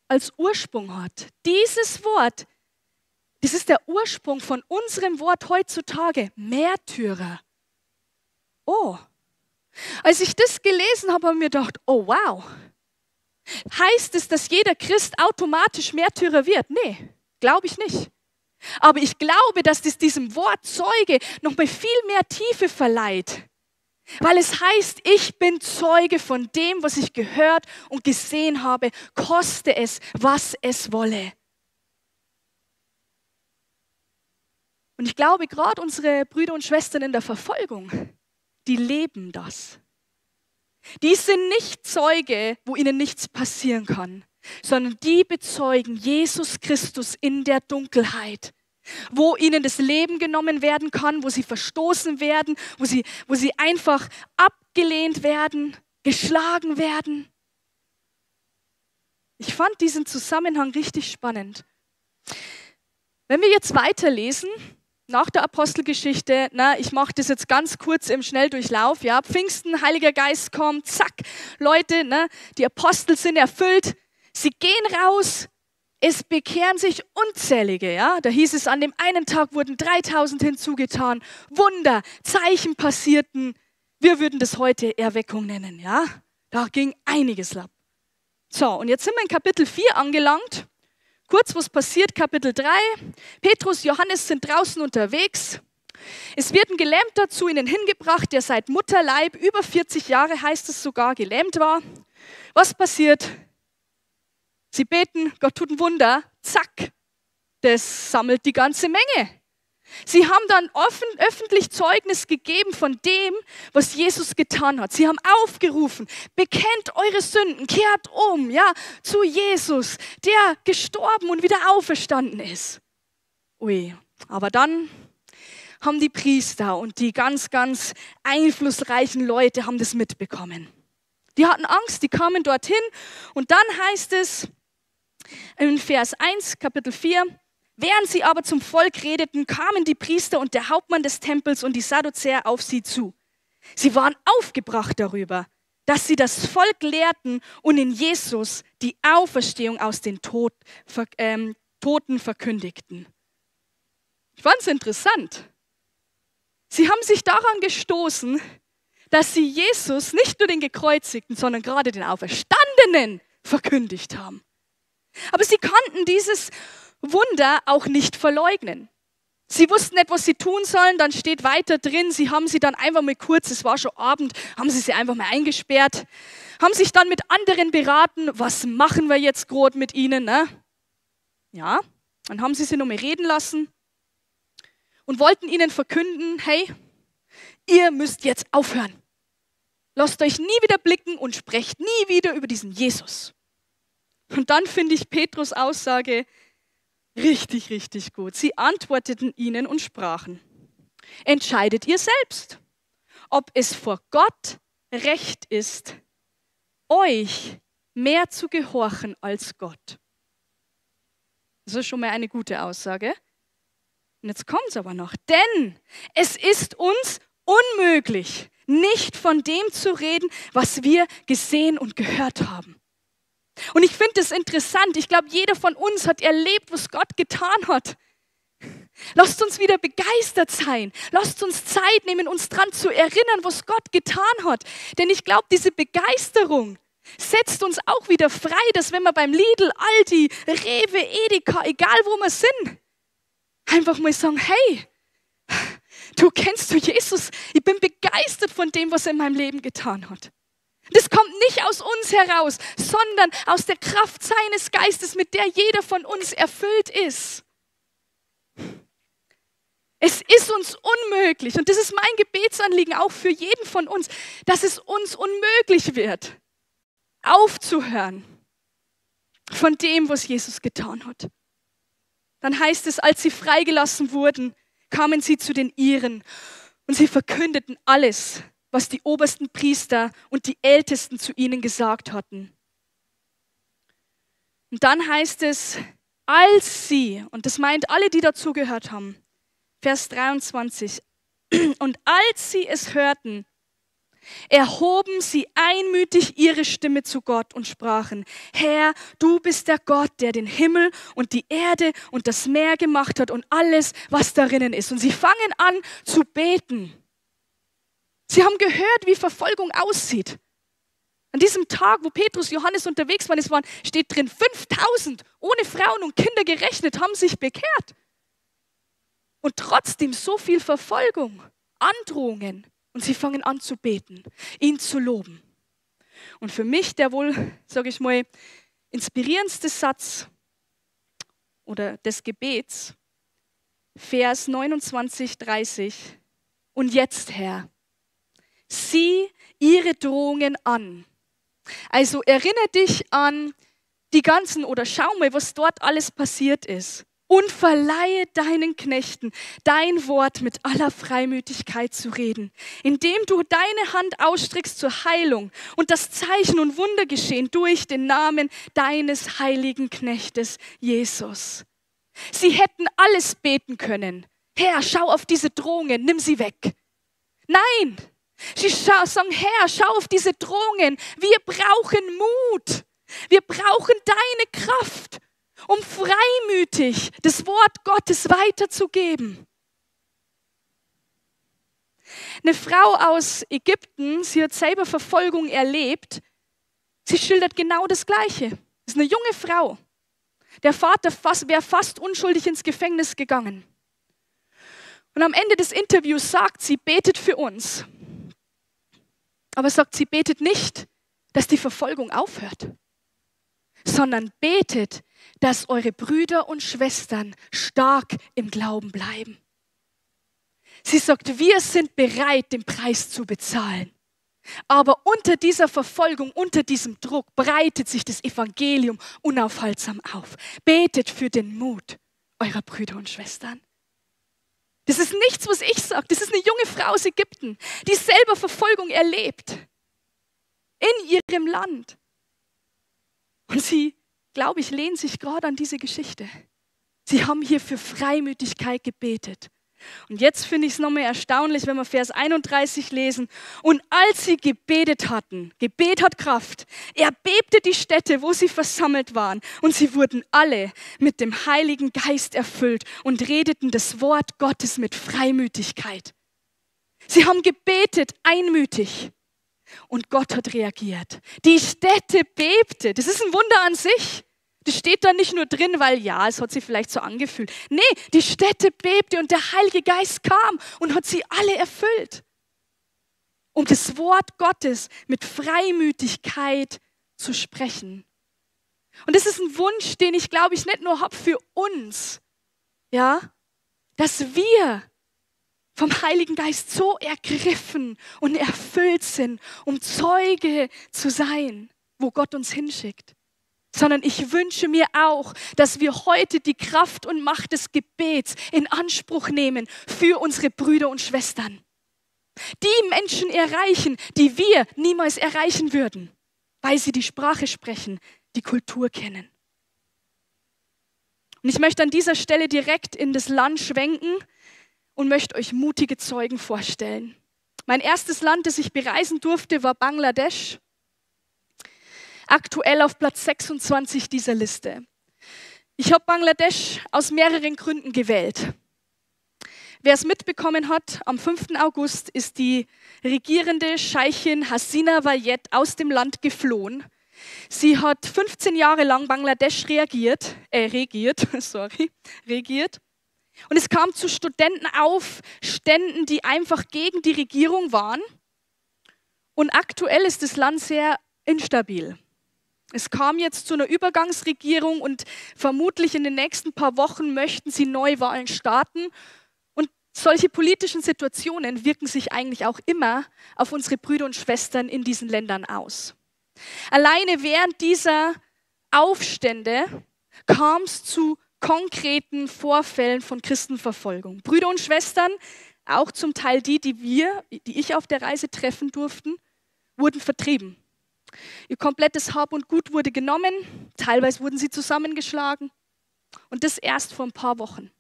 als Ursprung hat. Dieses Wort, das ist der Ursprung von unserem Wort heutzutage, Märtyrer. Oh, als ich das gelesen habe, habe ich mir gedacht, oh wow, heißt es, dass jeder Christ automatisch Märtyrer wird? Nee, glaube ich nicht. Aber ich glaube, dass das diesem Wort Zeuge nochmal viel mehr Tiefe verleiht. Weil es heißt, ich bin Zeuge von dem, was ich gehört und gesehen habe, koste es, was es wolle. Und ich glaube, gerade unsere Brüder und Schwestern in der Verfolgung, die leben das. Die sind nicht Zeuge, wo ihnen nichts passieren kann, sondern die bezeugen Jesus Christus in der Dunkelheit, wo ihnen das Leben genommen werden kann, wo sie verstoßen werden, wo sie, wo sie einfach abgelehnt werden, geschlagen werden. Ich fand diesen Zusammenhang richtig spannend. Wenn wir jetzt weiterlesen, nach der Apostelgeschichte, na, ich mache das jetzt ganz kurz im Schnelldurchlauf, ja, Pfingsten, Heiliger Geist kommt, zack, Leute, na, die Apostel sind erfüllt, sie gehen raus, es bekehren sich Unzählige, ja, da hieß es, an dem einen Tag wurden dreitausend hinzugetan, Wunder, Zeichen passierten, wir würden das heute Erweckung nennen, ja, da ging einiges ab. So, und jetzt sind wir in Kapitel vier angelangt. Kurz, was passiert, Kapitel drei, Petrus, Johannes sind draußen unterwegs. Es wird ein Gelähmter zu ihnen hingebracht, der seit Mutterleib über vierzig Jahre, heißt es sogar, gelähmt war. Was passiert? Sie beten, Gott tut ein Wunder, zack, das sammelt die ganze Menge. Sie haben dann offen, öffentlich Zeugnis gegeben von dem, was Jesus getan hat. Sie haben aufgerufen, bekennt eure Sünden, kehrt um, ja, zu Jesus, der gestorben und wieder auferstanden ist. Ui, aber dann haben die Priester und die ganz, ganz einflussreichen Leute haben das mitbekommen. Die hatten Angst, die kamen dorthin und dann heißt es in Vers eins, Kapitel vier, während sie aber zum Volk redeten, kamen die Priester und der Hauptmann des Tempels und die Sadduzäer auf sie zu. Sie waren aufgebracht darüber, dass sie das Volk lehrten und in Jesus die Auferstehung aus den Tod, ähm, Toten verkündigten. Ich fand es interessant. Sie haben sich daran gestoßen, dass sie Jesus nicht nur den Gekreuzigten, sondern gerade den Auferstandenen verkündigt haben. Aber sie kannten dieses Wunder auch nicht verleugnen. Sie wussten nicht, was sie tun sollen, dann steht weiter drin, sie haben sie dann einfach mal kurz, es war schon Abend, haben sie sie einfach mal eingesperrt, haben sich dann mit anderen beraten, was machen wir jetzt gerade mit ihnen, ne? Ja, dann haben sie sie nochmal reden lassen und wollten ihnen verkünden, hey, ihr müsst jetzt aufhören. Lasst euch nie wieder blicken und sprecht nie wieder über diesen Jesus. Und dann finde ich Petrus' Aussage richtig, richtig gut. Sie antworteten ihnen und sprachen, entscheidet ihr selbst, ob es vor Gott recht ist, euch mehr zu gehorchen als Gott. Das ist schon mal eine gute Aussage. Und jetzt kommt es aber noch. Denn es ist uns unmöglich, nicht von dem zu reden, was wir gesehen und gehört haben. Und ich finde es interessant, ich glaube, jeder von uns hat erlebt, was Gott getan hat. Lasst uns wieder begeistert sein. Lasst uns Zeit nehmen, uns daran zu erinnern, was Gott getan hat. Denn ich glaube, diese Begeisterung setzt uns auch wieder frei, dass wenn wir beim Lidl, Aldi, Rewe, Edeka, egal wo wir sind, einfach mal sagen, hey, du kennst du Jesus, ich bin begeistert von dem, was er in meinem Leben getan hat. Das kommt nicht aus uns heraus, sondern aus der Kraft seines Geistes, mit der jeder von uns erfüllt ist. Es ist uns unmöglich, und das ist mein Gebetsanliegen auch für jeden von uns, dass es uns unmöglich wird, aufzuhören von dem, was Jesus getan hat. Dann heißt es, als sie freigelassen wurden, kamen sie zu den Iren Und sie verkündeten alles, was die obersten Priester und die Ältesten zu ihnen gesagt hatten. Und dann heißt es, als sie, und das meint alle, die dazugehört haben, Vers dreiundzwanzig, und als sie es hörten, erhoben sie einmütig ihre Stimme zu Gott und sprachen, Herr, du bist der Gott, der den Himmel und die Erde und das Meer gemacht hat und alles, was darinnen ist. Und sie fangen an zu beten. Sie haben gehört, wie Verfolgung aussieht. An diesem Tag, wo Petrus, Johannes unterwegs waren, es waren, steht drin, fünftausend ohne Frauen und Kinder gerechnet, haben sich bekehrt. Und trotzdem so viel Verfolgung, Androhungen. Und sie fangen an zu beten, ihn zu loben. Und für mich der wohl, sage ich mal, inspirierendste Satz oder des Gebets, Vers neunundzwanzig, dreißig. Und jetzt, Herr, sieh ihre Drohungen an. Also erinnere dich an die ganzen, oder schau mal, was dort alles passiert ist. Und verleihe deinen Knechten dein Wort mit aller Freimütigkeit zu reden, indem du deine Hand ausstreckst zur Heilung und das Zeichen und Wunder geschehen durch den Namen deines heiligen Knechtes Jesus. Sie hätten alles beten können. Herr, schau auf diese Drohungen, nimm sie weg. Nein, sie sagen, Herr, schau auf diese Drohungen. Wir brauchen Mut. Wir brauchen deine Kraft, um freimütig das Wort Gottes weiterzugeben. Eine Frau aus Ägypten, sie hat selber Verfolgung erlebt, sie schildert genau das Gleiche. Das ist eine junge Frau. Der Vater wäre fast unschuldig ins Gefängnis gegangen. Und am Ende des Interviews sagt sie, betet für uns. Aber sagt sie, betet nicht, dass die Verfolgung aufhört, sondern betet, dass eure Brüder und Schwestern stark im Glauben bleiben. Sie sagt, wir sind bereit, den Preis zu bezahlen. Aber unter dieser Verfolgung, unter diesem Druck breitet sich das Evangelium unaufhaltsam auf. Betet für den Mut eurer Brüder und Schwestern. Das ist nichts, was ich sage. Das ist eine junge Frau aus Ägypten, die selber Verfolgung erlebt. In ihrem Land. Und sie, glaube ich, lehnen sich gerade an diese Geschichte. Sie haben hier für Freimütigkeit gebetet. Und jetzt finde ich es nochmal erstaunlich, wenn wir Vers einunddreißig lesen. Und als sie gebetet hatten, Gebet hat Kraft, erbebte die Stätte, wo sie versammelt waren. Und sie wurden alle mit dem Heiligen Geist erfüllt und redeten das Wort Gottes mit Freimütigkeit. Sie haben gebetet einmütig. Und Gott hat reagiert. Die Stätte bebte. Das ist ein Wunder an sich. Das steht da nicht nur drin, weil ja, es hat sie vielleicht so angefühlt. Nee, die Stätte bebte und der Heilige Geist kam und hat sie alle erfüllt, um das Wort Gottes mit Freimütigkeit zu sprechen. Und das ist ein Wunsch, den ich, glaube ich, nicht nur habe für uns, ja, dass wir vom Heiligen Geist so ergriffen und erfüllt sind, um Zeuge zu sein, wo Gott uns hinschickt. Sondern ich wünsche mir auch, dass wir heute die Kraft und Macht des Gebets in Anspruch nehmen für unsere Brüder und Schwestern. Die Menschen erreichen, die wir niemals erreichen würden, weil sie die Sprache sprechen, die Kultur kennen. Und ich möchte an dieser Stelle direkt in das Land schwenken und möchte euch mutige Zeugen vorstellen. Mein erstes Land, das ich bereisen durfte, war Bangladesch. Aktuell auf Platz sechsundzwanzig dieser Liste. Ich habe Bangladesch aus mehreren Gründen gewählt. Wer es mitbekommen hat, am fünften August ist die regierende Scheichin Hasina Wajed aus dem Land geflohen. Sie hat fünfzehn Jahre lang Bangladesch reagiert, äh, regiert, sorry, regiert. Und es kam zu Studentenaufständen, die einfach gegen die Regierung waren. Und aktuell ist das Land sehr instabil. Es kam jetzt zu einer Übergangsregierung und vermutlich in den nächsten paar Wochen möchten sie Neuwahlen starten. Und solche politischen Situationen wirken sich eigentlich auch immer auf unsere Brüder und Schwestern in diesen Ländern aus. Alleine während dieser Aufstände kam es zu konkreten Vorfällen von Christenverfolgung. Brüder und Schwestern auch zum Teil die, die wir, die ich auf der Reise treffen durften, wurden vertrieben. Ihr komplettes Hab und Gut wurde genommen, teilweise wurden sie zusammengeschlagen und das erst vor ein paar Wochen.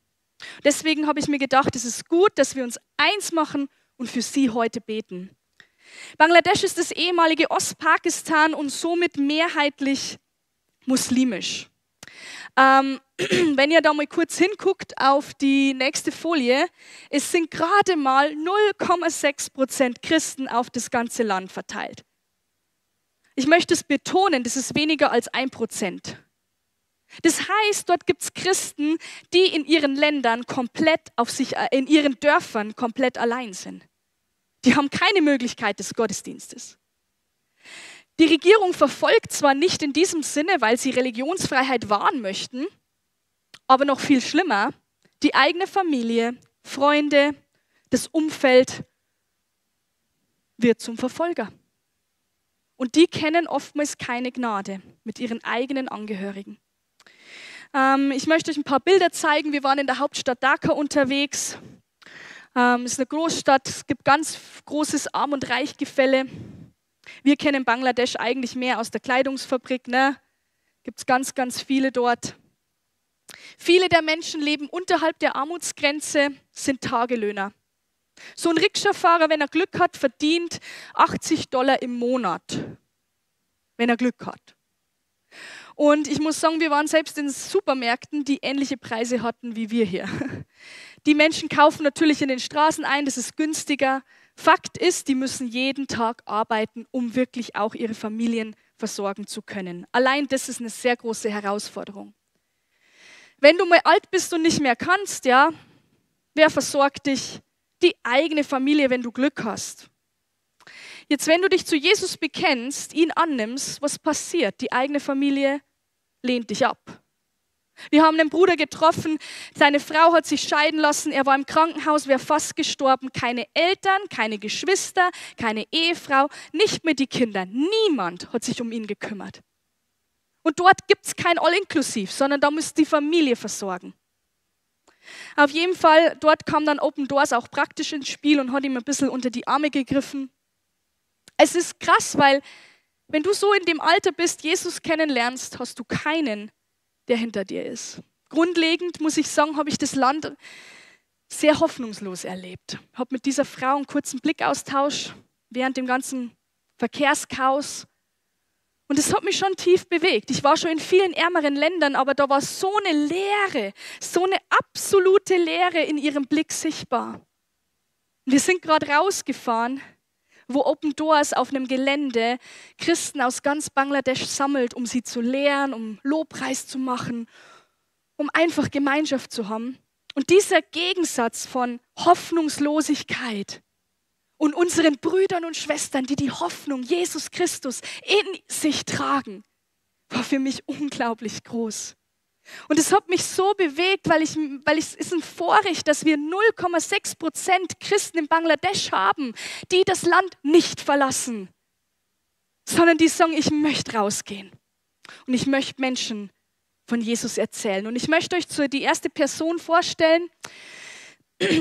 Deswegen habe ich mir gedacht, es ist gut, dass wir uns eins machen und für sie heute beten. Bangladesch ist das ehemalige Ostpakistan und somit mehrheitlich muslimisch. Ähm, wenn ihr da mal kurz hinguckt auf die nächste Folie, es sind gerade mal null Komma sechs Prozent Christen auf das ganze Land verteilt. Ich möchte es betonen, das ist weniger als ein Prozent. Das heißt, dort gibt es Christen, die in ihren Ländern komplett auf sich, in ihren Dörfern komplett allein sind. Die haben keine Möglichkeit des Gottesdienstes. Die Regierung verfolgt zwar nicht in diesem Sinne, weil sie Religionsfreiheit wahren möchten, aber noch viel schlimmer, die eigene Familie, Freunde, das Umfeld wird zum Verfolger. Und die kennen oftmals keine Gnade mit ihren eigenen Angehörigen. Ähm, ich möchte euch ein paar Bilder zeigen. Wir waren in der Hauptstadt Dhaka unterwegs. Ähm, es ist eine Großstadt, es gibt ganz großes Arm- und Reichgefälle. Wir kennen Bangladesch eigentlich mehr aus der Kleidungsfabrik, ne? Gibt es ganz, ganz viele dort. Viele der Menschen leben unterhalb der Armutsgrenze, sind Tagelöhner. So ein Rikscha-Fahrer, wenn er Glück hat, verdient achtzig Dollar im Monat, wenn er Glück hat. Und ich muss sagen, wir waren selbst in Supermärkten, die ähnliche Preise hatten wie wir hier. Die Menschen kaufen natürlich in den Straßen ein, das ist günstiger. Fakt ist, die müssen jeden Tag arbeiten, um wirklich auch ihre Familien versorgen zu können. Allein das ist eine sehr große Herausforderung. Wenn du mal alt bist und nicht mehr kannst, ja, wer versorgt dich? Die eigene Familie, wenn du Glück hast. Jetzt, wenn du dich zu Jesus bekennst, ihn annimmst, was passiert? Die eigene Familie lehnt dich ab. Wir haben einen Bruder getroffen, seine Frau hat sich scheiden lassen, er war im Krankenhaus, wäre fast gestorben. Keine Eltern, keine Geschwister, keine Ehefrau, nicht mehr die Kinder. Niemand hat sich um ihn gekümmert. Und dort gibt es kein All-Inklusiv, sondern da muss die Familie versorgen. Auf jeden Fall, dort kam dann Open Doors auch praktisch ins Spiel und hat ihm ein bisschen unter die Arme gegriffen. Es ist krass, weil wenn du so in dem Alter bist, Jesus kennenlernst, hast du keinen, der hinter dir ist. Grundlegend muss ich sagen, habe ich das Land sehr hoffnungslos erlebt. Ich habe mit dieser Frau einen kurzen Blickaustausch während dem ganzen Verkehrschaos. Und das hat mich schon tief bewegt. Ich war schon in vielen ärmeren Ländern, aber da war so eine Leere, so eine absolute Leere in ihrem Blick sichtbar. Wir sind gerade rausgefahren, wo Open Doors auf einem Gelände Christen aus ganz Bangladesch sammelt, um sie zu lehren, um Lobpreis zu machen, um einfach Gemeinschaft zu haben. Und dieser Gegensatz von Hoffnungslosigkeit und unseren Brüdern und Schwestern, die die Hoffnung Jesus Christus in sich tragen, war für mich unglaublich groß. Und es hat mich so bewegt, weil ich, weil ich, es ist ein Vorrecht, dass wir null Komma sechs Prozent Christen in Bangladesch haben, die das Land nicht verlassen, sondern die sagen, ich möchte rausgehen und ich möchte Menschen von Jesus erzählen. Und ich möchte euch die erste Person vorstellen,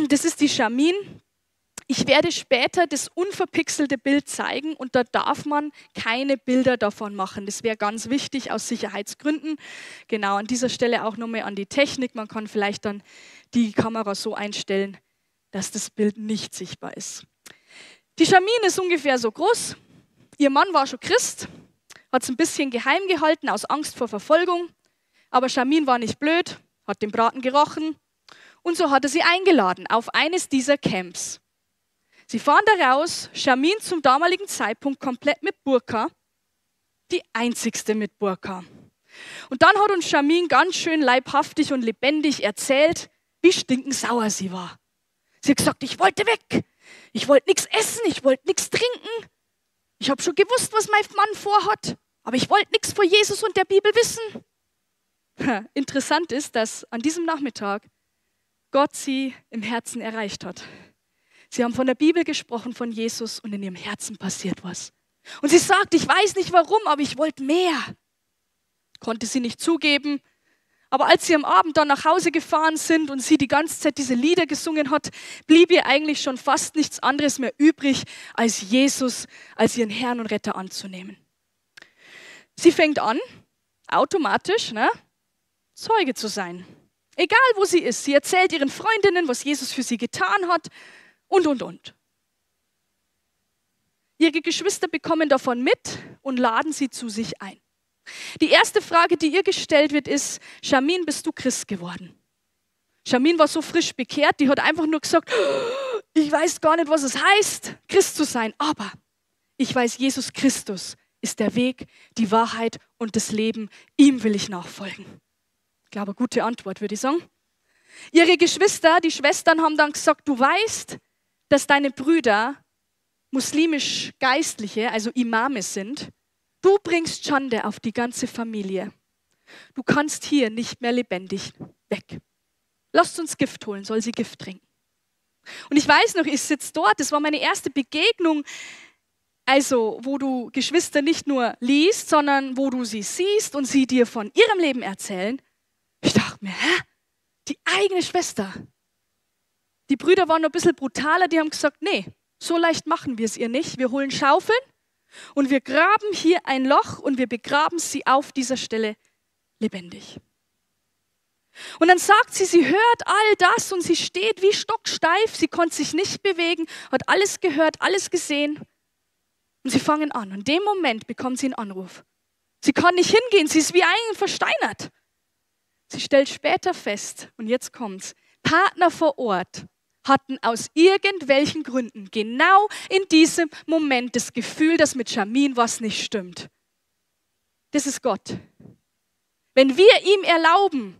das ist die Shamim. Ich werde später das unverpixelte Bild zeigen und da darf man keine Bilder davon machen. Das wäre ganz wichtig aus Sicherheitsgründen. Genau, an dieser Stelle auch nochmal an die Technik. Man kann vielleicht dann die Kamera so einstellen, dass das Bild nicht sichtbar ist. Die Shamim ist ungefähr so groß. Ihr Mann war schon Christ, hat es ein bisschen geheim gehalten aus Angst vor Verfolgung. Aber Shamim war nicht blöd, hat den Braten gerochen und so hat er sie eingeladen auf eines dieser Camps. Sie fahren da raus, Shamim zum damaligen Zeitpunkt komplett mit Burka, die einzigste mit Burka. Und dann hat uns Shamim ganz schön leibhaftig und lebendig erzählt, wie stinkensauer sie war. Sie hat gesagt, ich wollte weg, ich wollte nichts essen, ich wollte nichts trinken. Ich habe schon gewusst, was mein Mann vorhat, aber ich wollte nichts von Jesus und der Bibel wissen. Interessant ist, dass an diesem Nachmittag Gott sie im Herzen erreicht hat. Sie haben von der Bibel gesprochen, von Jesus und in ihrem Herzen passiert was. Und sie sagt, ich weiß nicht warum, aber ich wollte mehr. Konnte sie nicht zugeben, Aber als sie am Abend dann nach Hause gefahren sind und sie die ganze Zeit diese Lieder gesungen hat, blieb ihr eigentlich schon fast nichts anderes mehr übrig, als Jesus als ihren Herrn und Retter anzunehmen. Sie fängt an, automatisch, ne, Zeuge zu sein. Egal wo sie ist, sie erzählt ihren Freundinnen, was Jesus für sie getan hat und, und, und. Ihre Geschwister bekommen davon mit und laden sie zu sich ein. Die erste Frage, die ihr gestellt wird, ist: Shamim, bist du Christ geworden? Shamim war so frisch bekehrt, die hat einfach nur gesagt, ich weiß gar nicht, was es heißt, Christ zu sein, aber ich weiß, Jesus Christus ist der Weg, die Wahrheit und das Leben, ihm will ich nachfolgen. Ich glaube, eine gute Antwort, würde ich sagen. Ihre Geschwister, die Schwestern, haben dann gesagt, du weißt, dass deine Brüder muslimisch-geistliche, also Imame sind. Du bringst Schande auf die ganze Familie. Du kannst hier nicht mehr lebendig weg. Lasst uns Gift holen, soll sie Gift trinken. Und ich weiß noch, ich sitze dort, das war meine erste Begegnung, also wo du Geschwister nicht nur liest, sondern wo du sie siehst und sie dir von ihrem Leben erzählen. Ich dachte mir, hä? Die eigene Schwester. Die Brüder waren noch ein bisschen brutaler, die haben gesagt, nee, so leicht machen wir es ihr nicht. Wir holen Schaufeln und wir graben hier ein Loch und wir begraben sie auf dieser Stelle lebendig. Und dann sagt sie, sie hört all das und sie steht wie stocksteif, sie konnte sich nicht bewegen, hat alles gehört, alles gesehen. Und sie fangen an. Und in dem Moment bekommt sie einen Anruf. Sie kann nicht hingehen, sie ist wie ein versteinert. Sie stellt später fest, und jetzt kommt's, Partner vor Ort hatten aus irgendwelchen Gründen genau in diesem Moment das Gefühl, dass mit Shamim was nicht stimmt. Das ist Gott. Wenn wir ihm erlauben,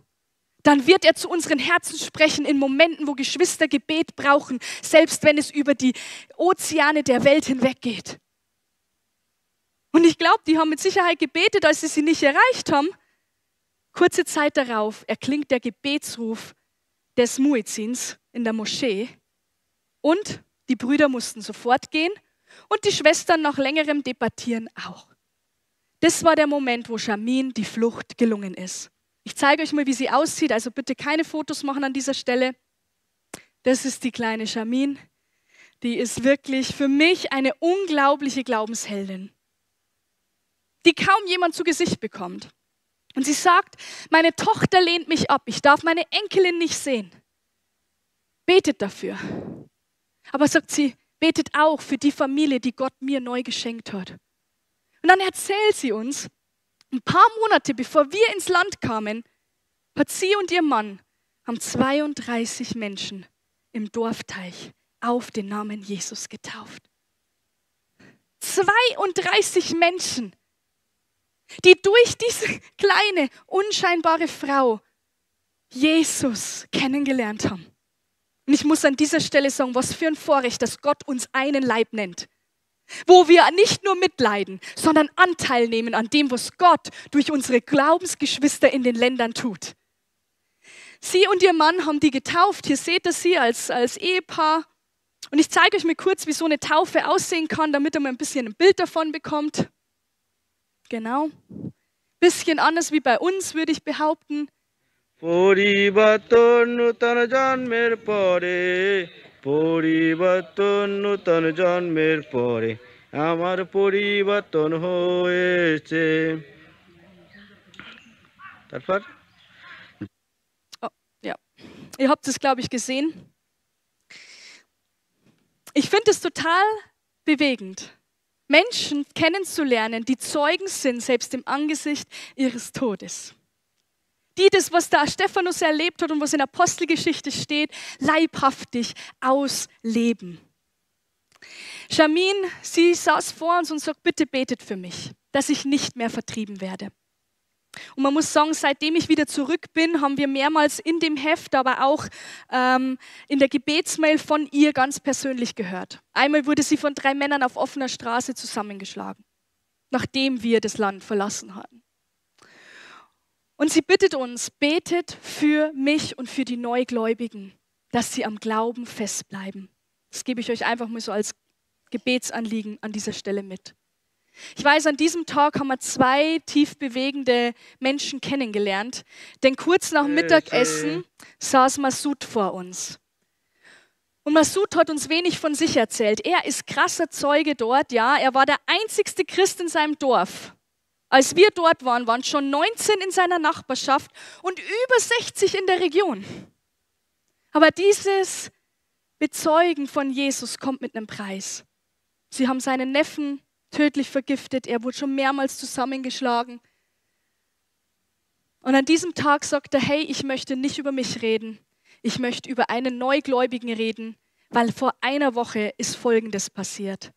dann wird er zu unseren Herzen sprechen in Momenten, wo Geschwister Gebet brauchen, selbst wenn es über die Ozeane der Welt hinweggeht. Und ich glaube, die haben mit Sicherheit gebetet, als sie sie nicht erreicht haben. Kurze Zeit darauf erklingt der Gebetsruf des Muezzins in der Moschee und die Brüder mussten sofort gehen und die Schwestern nach längerem Debattieren auch. Das war der Moment, wo Shamim die Flucht gelungen ist. Ich zeige euch mal, wie sie aussieht, also bitte keine Fotos machen an dieser Stelle. Das ist die kleine Shamim, die ist wirklich für mich eine unglaubliche Glaubensheldin, die kaum jemand zu Gesicht bekommt. Und sie sagt, meine Tochter lehnt mich ab, ich darf meine Enkelin nicht sehen. Betet dafür. Aber sagt sie, betet auch für die Familie, die Gott mir neu geschenkt hat. Und dann erzählt sie uns, ein paar Monate bevor wir ins Land kamen, hat sie und ihr Mann, haben zweiunddreißig Menschen im Dorfteich auf den Namen Jesus getauft. zweiunddreißig Menschen, die durch diese kleine, unscheinbare Frau Jesus kennengelernt haben. Und ich muss an dieser Stelle sagen, was für ein Vorrecht, dass Gott uns einen Leib nennt. Wo wir nicht nur mitleiden, sondern Anteil nehmen an dem, was Gott durch unsere Glaubensgeschwister in den Ländern tut. Sie und ihr Mann haben die getauft. Hier seht ihr sie als, als Ehepaar. Und ich zeige euch mal kurz, wie so eine Taufe aussehen kann, damit ihr mal ein bisschen ein Bild davon bekommt. Genau. Bisschen anders wie bei uns, würde ich behaupten. পরিবর্তন নূতন জন্মের পরে পরিবর্তন নূতন জন্মের পরে আমার পরিবর্তন হয়েছে তারপর ja, ihr habt es, glaube ich, gesehen. Ich finde es total bewegend, Menschen kennenzulernen, die Zeugen sind, selbst im Angesicht ihres Todes. Die das, was da Stephanus erlebt hat und was in der Apostelgeschichte steht, leibhaftig ausleben. Shamim, sie saß vor uns und sagt, bitte betet für mich, dass ich nicht mehr vertrieben werde. Und man muss sagen, seitdem ich wieder zurück bin, haben wir mehrmals in dem Heft, aber auch ähm, in der Gebetsmail von ihr ganz persönlich gehört. Einmal wurde sie von drei Männern auf offener Straße zusammengeschlagen, nachdem wir das Land verlassen hatten. Und sie bittet uns, betet für mich und für die Neugläubigen, dass sie am Glauben festbleiben. Das gebe ich euch einfach mal so als Gebetsanliegen an dieser Stelle mit. Ich weiß, an diesem Talk haben wir zwei tiefbewegende Menschen kennengelernt, denn kurz nach Mittagessen saß Masud vor uns. Und Masud hat uns wenig von sich erzählt. Er ist krasser Zeuge dort, ja, er war der einzigste Christ in seinem Dorf. Als wir dort waren, waren schon neunzehn in seiner Nachbarschaft und über sechzig in der Region. Aber dieses Bezeugen von Jesus kommt mit einem Preis. Sie haben seinen Neffen tödlich vergiftet, er wurde schon mehrmals zusammengeschlagen. Und an diesem Tag sagt er, hey, ich möchte nicht über mich reden, ich möchte über einen Neugläubigen reden, weil vor einer Woche ist Folgendes passiert.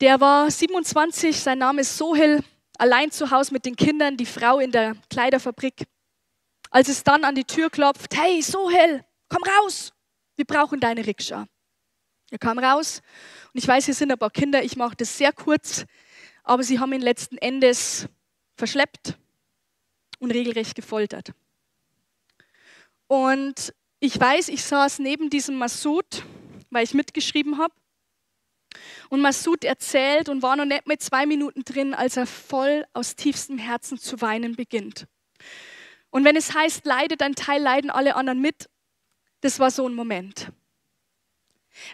Der war siebenundzwanzig, sein Name ist Sohel, allein zu Hause mit den Kindern, die Frau in der Kleiderfabrik. Als es dann an die Tür klopft, hey Sohel, komm raus, wir brauchen deine Rikscha. Er kam raus und ich weiß, hier sind ein paar Kinder, ich mache das sehr kurz, aber sie haben ihn letzten Endes verschleppt und regelrecht gefoltert. Und ich weiß, ich saß neben diesem Masud, weil ich mitgeschrieben habe. Und Masud erzählt und war noch nicht mit zwei Minuten drin, als er voll aus tiefstem Herzen zu weinen beginnt. Und wenn es heißt, leide dein Teil, leiden alle anderen mit, das war so ein Moment.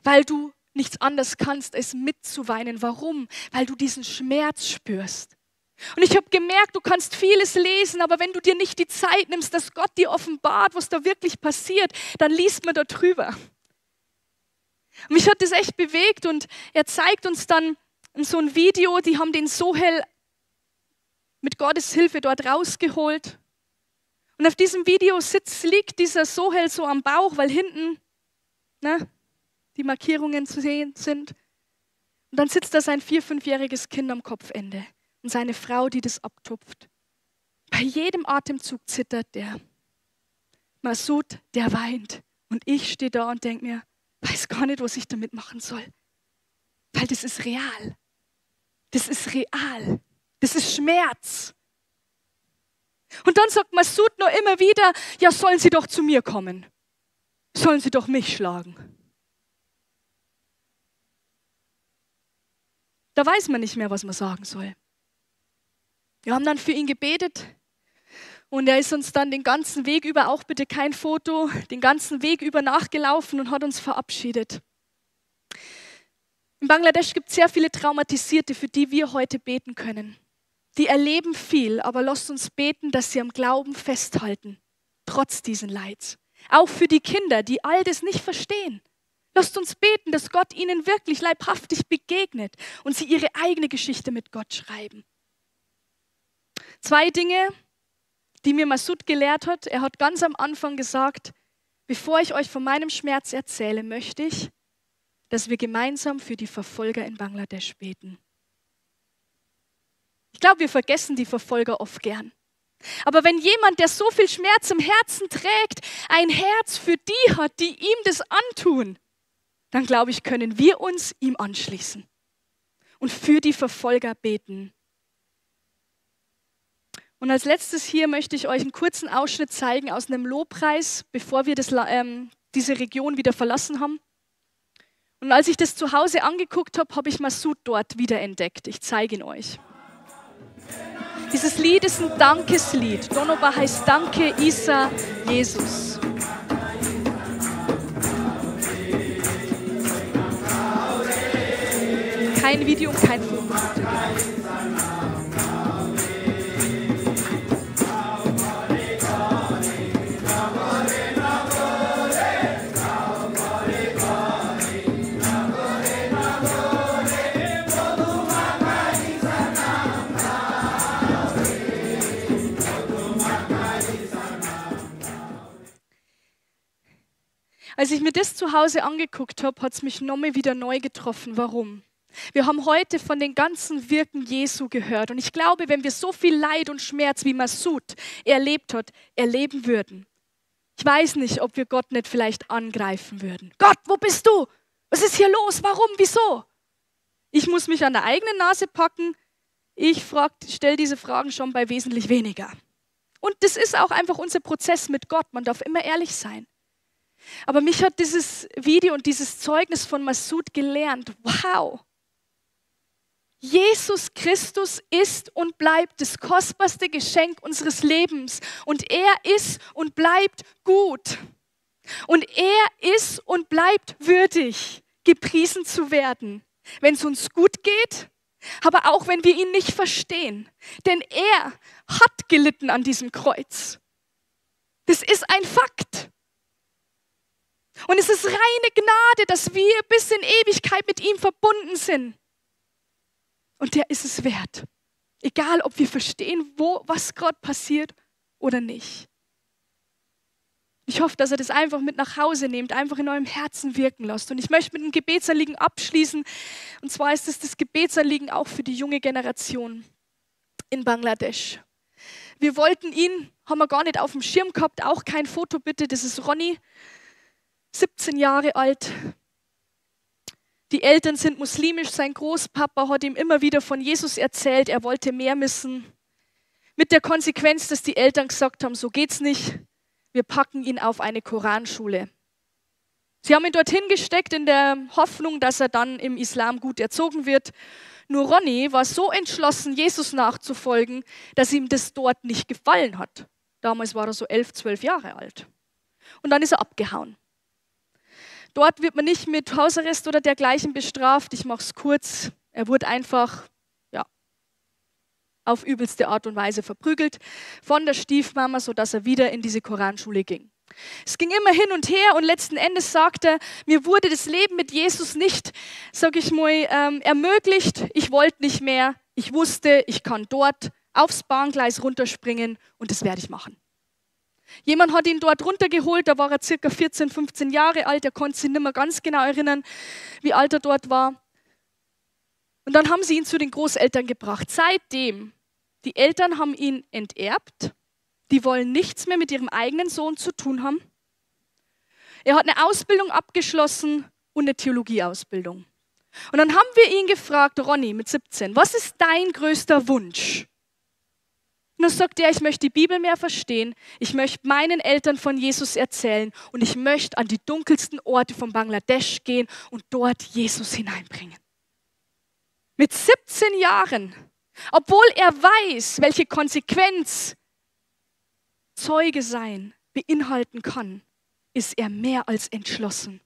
Weil du nichts anderes kannst, als mitzuweinen. Warum? Weil du diesen Schmerz spürst. Und ich habe gemerkt, du kannst vieles lesen, aber wenn du dir nicht die Zeit nimmst, dass Gott dir offenbart, was da wirklich passiert, dann liest man da drüber. Und mich hat das echt bewegt und er zeigt uns dann in so ein Video, die haben den Sohel mit Gottes Hilfe dort rausgeholt. Und auf diesem Video sitzt, liegt dieser Sohel so am Bauch, weil hinten, ne, die Markierungen zu sehen sind. Und dann sitzt da sein vier-, fünfjähriges Kind am Kopfende und seine Frau, die das abtupft. Bei jedem Atemzug zittert der. Masud, der weint. Und ich stehe da und denke mir, weiß gar nicht, was ich damit machen soll. Weil das ist real. Das ist real. Das ist Schmerz. Und dann sagt Masud noch immer wieder, ja, sollen sie doch zu mir kommen. Sollen sie doch mich schlagen. Da weiß man nicht mehr, was man sagen soll. Wir haben dann für ihn gebetet und er ist uns dann den ganzen Weg über, auch bitte kein Foto, den ganzen Weg über nachgelaufen und hat uns verabschiedet. In Bangladesch gibt es sehr viele Traumatisierte, für die wir heute beten können. Die erleben viel, aber lasst uns beten, dass sie am Glauben festhalten, trotz diesen Leids. Auch für die Kinder, die all das nicht verstehen. Lasst uns beten, dass Gott ihnen wirklich leibhaftig begegnet und sie ihre eigene Geschichte mit Gott schreiben. Zwei Dinge, die mir Masud gelehrt hat. Er hat ganz am Anfang gesagt, bevor ich euch von meinem Schmerz erzähle, möchte ich, dass wir gemeinsam für die Verfolger in Bangladesch beten. Ich glaube, wir vergessen die Verfolger oft gern. Aber wenn jemand, der so viel Schmerz im Herzen trägt, ein Herz für die hat, die ihm das antun, dann glaube ich, können wir uns ihm anschließen und für die Verfolger beten. Und als letztes hier möchte ich euch einen kurzen Ausschnitt zeigen aus einem Lobpreis, bevor wir das, ähm, diese Region wieder verlassen haben. Und als ich das zu Hause angeguckt habe, habe ich Masud dort wiederentdeckt. Ich zeige ihn euch. Dieses Lied ist ein Dankeslied. Donoba heißt Danke, Isa, Jesus. Kein Video und kein Foto. Als ich mir das zu Hause angeguckt habe, hat es mich nochmal wieder neu getroffen. Warum? Wir haben heute von den ganzen Wirken Jesu gehört. Und ich glaube, wenn wir so viel Leid und Schmerz, wie Masud erlebt hat, erleben würden. Ich weiß nicht, ob wir Gott nicht vielleicht angreifen würden. Gott, wo bist du? Was ist hier los? Warum? Wieso? Ich muss mich an der eigenen Nase packen. Ich stelle diese Fragen schon bei wesentlich weniger. Und das ist auch einfach unser Prozess mit Gott. Man darf immer ehrlich sein. Aber mich hat dieses Video und dieses Zeugnis von Masud gelernt. Wow! Jesus Christus ist und bleibt das kostbarste Geschenk unseres Lebens. Und er ist und bleibt gut. Und er ist und bleibt würdig, gepriesen zu werden, wenn es uns gut geht, aber auch wenn wir ihn nicht verstehen. Denn er hat gelitten an diesem Kreuz. Das ist ein Fakt. Und es ist reine Gnade, dass wir bis in Ewigkeit mit ihm verbunden sind. Und der ist es wert. Egal, ob wir verstehen, wo, was gerade passiert oder nicht. Ich hoffe, dass ihr das einfach mit nach Hause nehmt, einfach in eurem Herzen wirken lasst. Und ich möchte mit einem Gebetsanliegen abschließen. Und zwar ist es das Gebetsanliegen auch für die junge Generation in Bangladesch. Wir wollten ihn, haben wir gar nicht auf dem Schirm gehabt, auch kein Foto bitte, das ist Ronny, siebzehn Jahre alt. Die Eltern sind muslimisch, sein Großpapa hat ihm immer wieder von Jesus erzählt, er wollte mehr wissen. Mit der Konsequenz, dass die Eltern gesagt haben, so geht's nicht, wir packen ihn auf eine Koranschule. Sie haben ihn dorthin gesteckt in der Hoffnung, dass er dann im Islam gut erzogen wird. Nur Ronny war so entschlossen, Jesus nachzufolgen, dass ihm das dort nicht gefallen hat. Damals war er so elf, zwölf Jahre alt. Und dann ist er abgehauen. Dort wird man nicht mit Hausarrest oder dergleichen bestraft. Ich mache es kurz. Er wurde einfach ja, auf übelste Art und Weise verprügelt von der Stiefmama, sodass er wieder in diese Koranschule ging. Es ging immer hin und her und letzten Endes sagte er, mir wurde das Leben mit Jesus nicht, sag ich mal, ähm, ermöglicht. Ich wollte nicht mehr. Ich wusste, ich kann dort aufs Bahngleis runterspringen und das werde ich machen. Jemand hat ihn dort runtergeholt, da war er circa vierzehn, fünfzehn Jahre alt, er konnte sich nicht mehr ganz genau erinnern, wie alt er dort war. Und dann haben sie ihn zu den Großeltern gebracht. Seitdem, die Eltern haben ihn enterbt, die wollen nichts mehr mit ihrem eigenen Sohn zu tun haben. Er hat eine Ausbildung abgeschlossen und eine Theologieausbildung. Und dann haben wir ihn gefragt, Ronny mit siebzehn, was ist dein größter Wunsch? Und dann sagt er, ich möchte die Bibel mehr verstehen, ich möchte meinen Eltern von Jesus erzählen und ich möchte an die dunkelsten Orte von Bangladesch gehen und dort Jesus hineinbringen. Mit siebzehn Jahren, obwohl er weiß, welche Konsequenz Zeuge sein beinhalten kann, ist er mehr als entschlossen.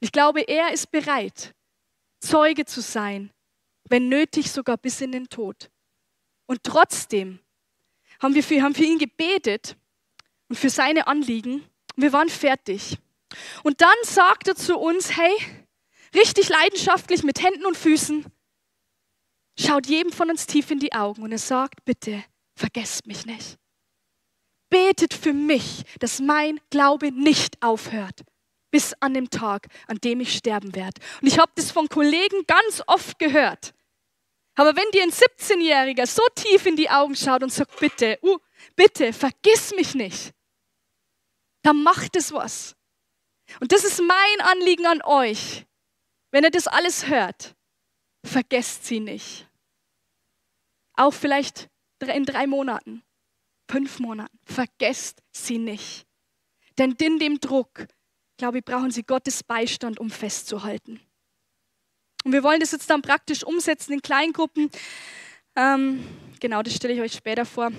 Ich glaube, er ist bereit, Zeuge zu sein, wenn nötig sogar bis in den Tod. Und trotzdem haben wir für, haben für ihn gebetet und für seine Anliegen. Wir waren fertig. Und dann sagt er zu uns, hey, richtig leidenschaftlich mit Händen und Füßen, schaut jedem von uns tief in die Augen und er sagt, bitte vergesst mich nicht. Betet für mich, dass mein Glaube nicht aufhört, bis an dem Tag, an dem ich sterben werde. Und ich habe das von Kollegen ganz oft gehört. Aber wenn dir ein siebzehnjähriger so tief in die Augen schaut und sagt, bitte, uh, bitte, vergiss mich nicht, dann macht es was. Und das ist mein Anliegen an euch. Wenn ihr das alles hört, vergesst sie nicht. Auch vielleicht in drei Monaten, fünf Monaten, vergesst sie nicht. Denn in dem Druck, glaube ich, brauchen sie Gottes Beistand, um festzuhalten. Und wir wollen das jetzt dann praktisch umsetzen in Kleingruppen. Ähm, genau, das stelle ich euch später vor.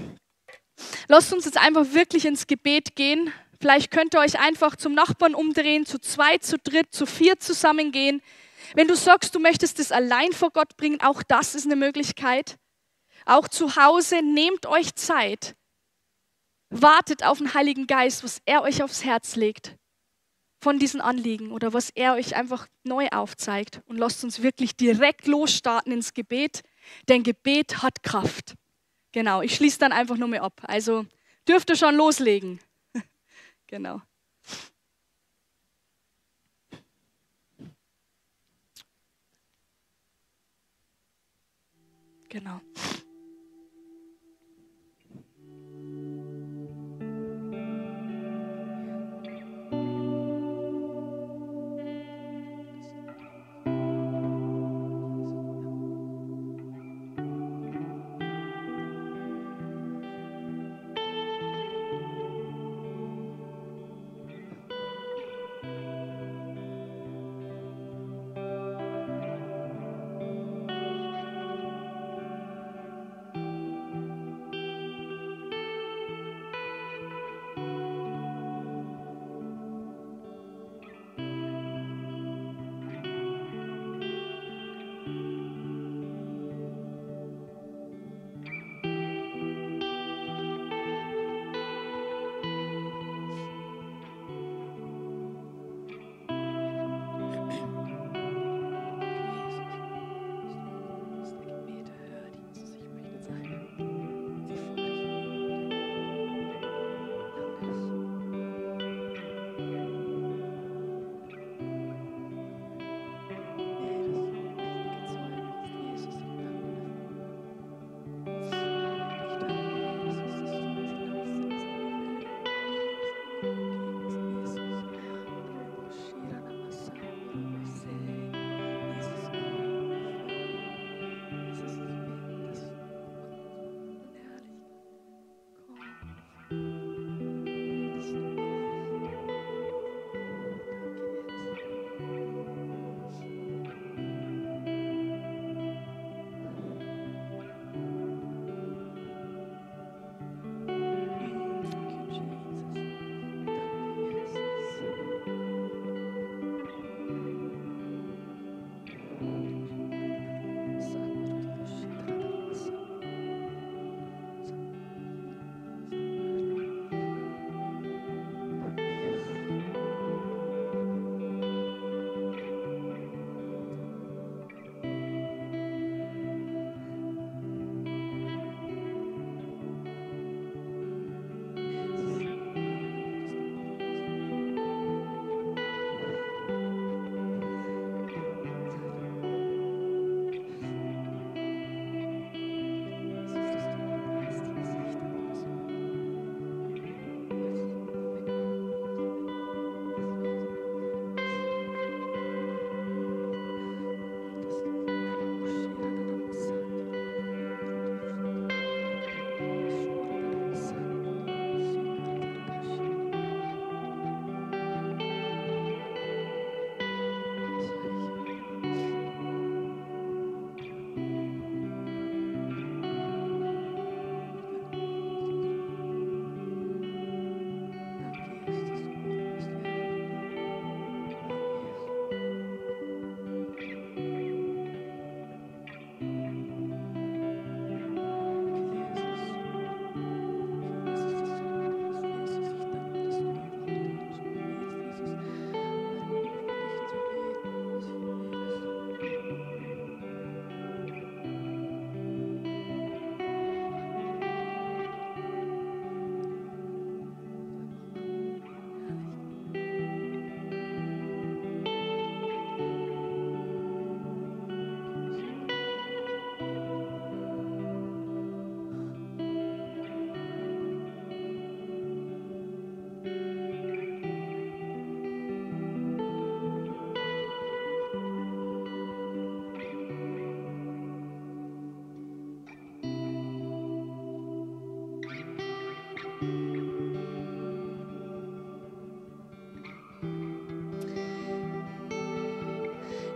Lasst uns jetzt einfach wirklich ins Gebet gehen. Vielleicht könnt ihr euch einfach zum Nachbarn umdrehen, zu zweit, zu dritt, zu viert zusammengehen. Wenn du sagst, du möchtest das allein vor Gott bringen, auch das ist eine Möglichkeit. Auch zu Hause, nehmt euch Zeit. Wartet auf den Heiligen Geist, was er euch aufs Herz legt. Von diesen Anliegen oder was er euch einfach neu aufzeigt und lasst uns wirklich direkt losstarten ins Gebet, denn Gebet hat Kraft. Genau, ich schließe dann einfach nur mehr ab. Also dürft ihr schon loslegen. Genau. Genau.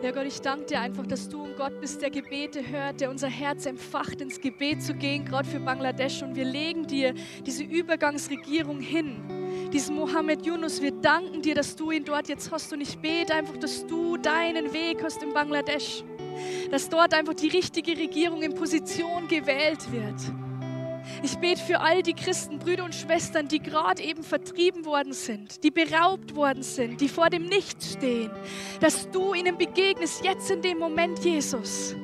Ja Gott, ich danke dir einfach, dass du ein Gott bist, der Gebete hört, der unser Herz empfacht, ins Gebet zu gehen, Gott, für Bangladesch. Und wir legen dir diese Übergangsregierung hin, diesen Mohammed Yunus. Wir danken dir, dass du ihn dort jetzt hast. Und ich bete einfach, dass du deinen Weg hast in Bangladesch. Dass dort einfach die richtige Regierung in Position gewählt wird. Ich bete für all die Christen, Brüder und Schwestern, die gerade eben vertrieben worden sind, die beraubt worden sind, die vor dem Nichts stehen, dass du ihnen begegnest, jetzt in dem Moment, Jesus.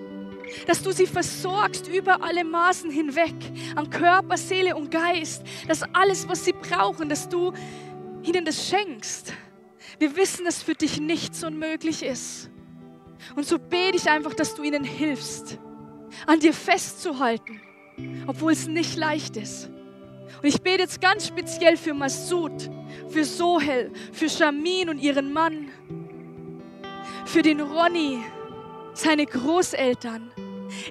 Dass du sie versorgst über alle Maßen hinweg, an Körper, Seele und Geist, dass alles, was sie brauchen, dass du ihnen das schenkst. Wir wissen, dass für dich nichts unmöglich ist. Und so bete ich einfach, dass du ihnen hilfst, an dir festzuhalten, obwohl es nicht leicht ist. Und ich bete jetzt ganz speziell für Masud, für Sohel, für Shamim und ihren Mann, für den Ronny, seine Großeltern.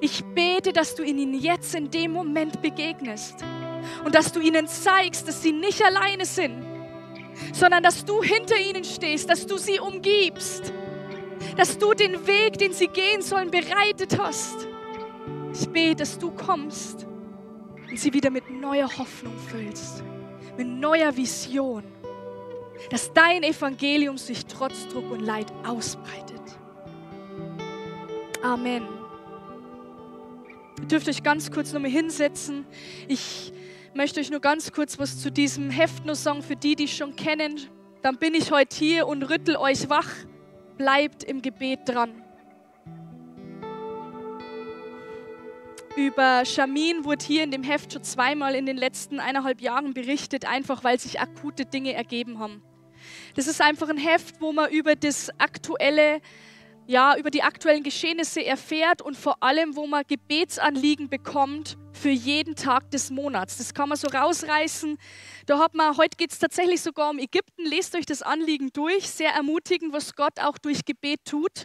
Ich bete, dass du ihnen jetzt in dem Moment begegnest und dass du ihnen zeigst, dass sie nicht alleine sind, sondern dass du hinter ihnen stehst, dass du sie umgibst, dass du den Weg, den sie gehen sollen, bereitet hast. Ich bete, dass du kommst und sie wieder mit neuer Hoffnung füllst, mit neuer Vision, dass dein Evangelium sich trotz Druck und Leid ausbreitet. Amen. Ihr dürft euch ganz kurz nochmal hinsetzen. Ich möchte euch nur ganz kurz was zu diesem Heftno-Song, für die, die es schon kennen, dann bin ich heute hier und rüttel euch wach. Bleibt im Gebet dran. Über Shamim wurde hier in dem Heft schon zweimal in den letzten eineinhalb Jahren berichtet, einfach weil sich akute Dinge ergeben haben. Das ist einfach ein Heft, wo man über das aktuelle, ja, über die aktuellen Geschehnisse erfährt und vor allem, wo man Gebetsanliegen bekommt für jeden Tag des Monats. Das kann man so rausreißen. Da hat man, heute geht es tatsächlich sogar um Ägypten. Lest euch das Anliegen durch. Sehr ermutigend, was Gott auch durch Gebet tut.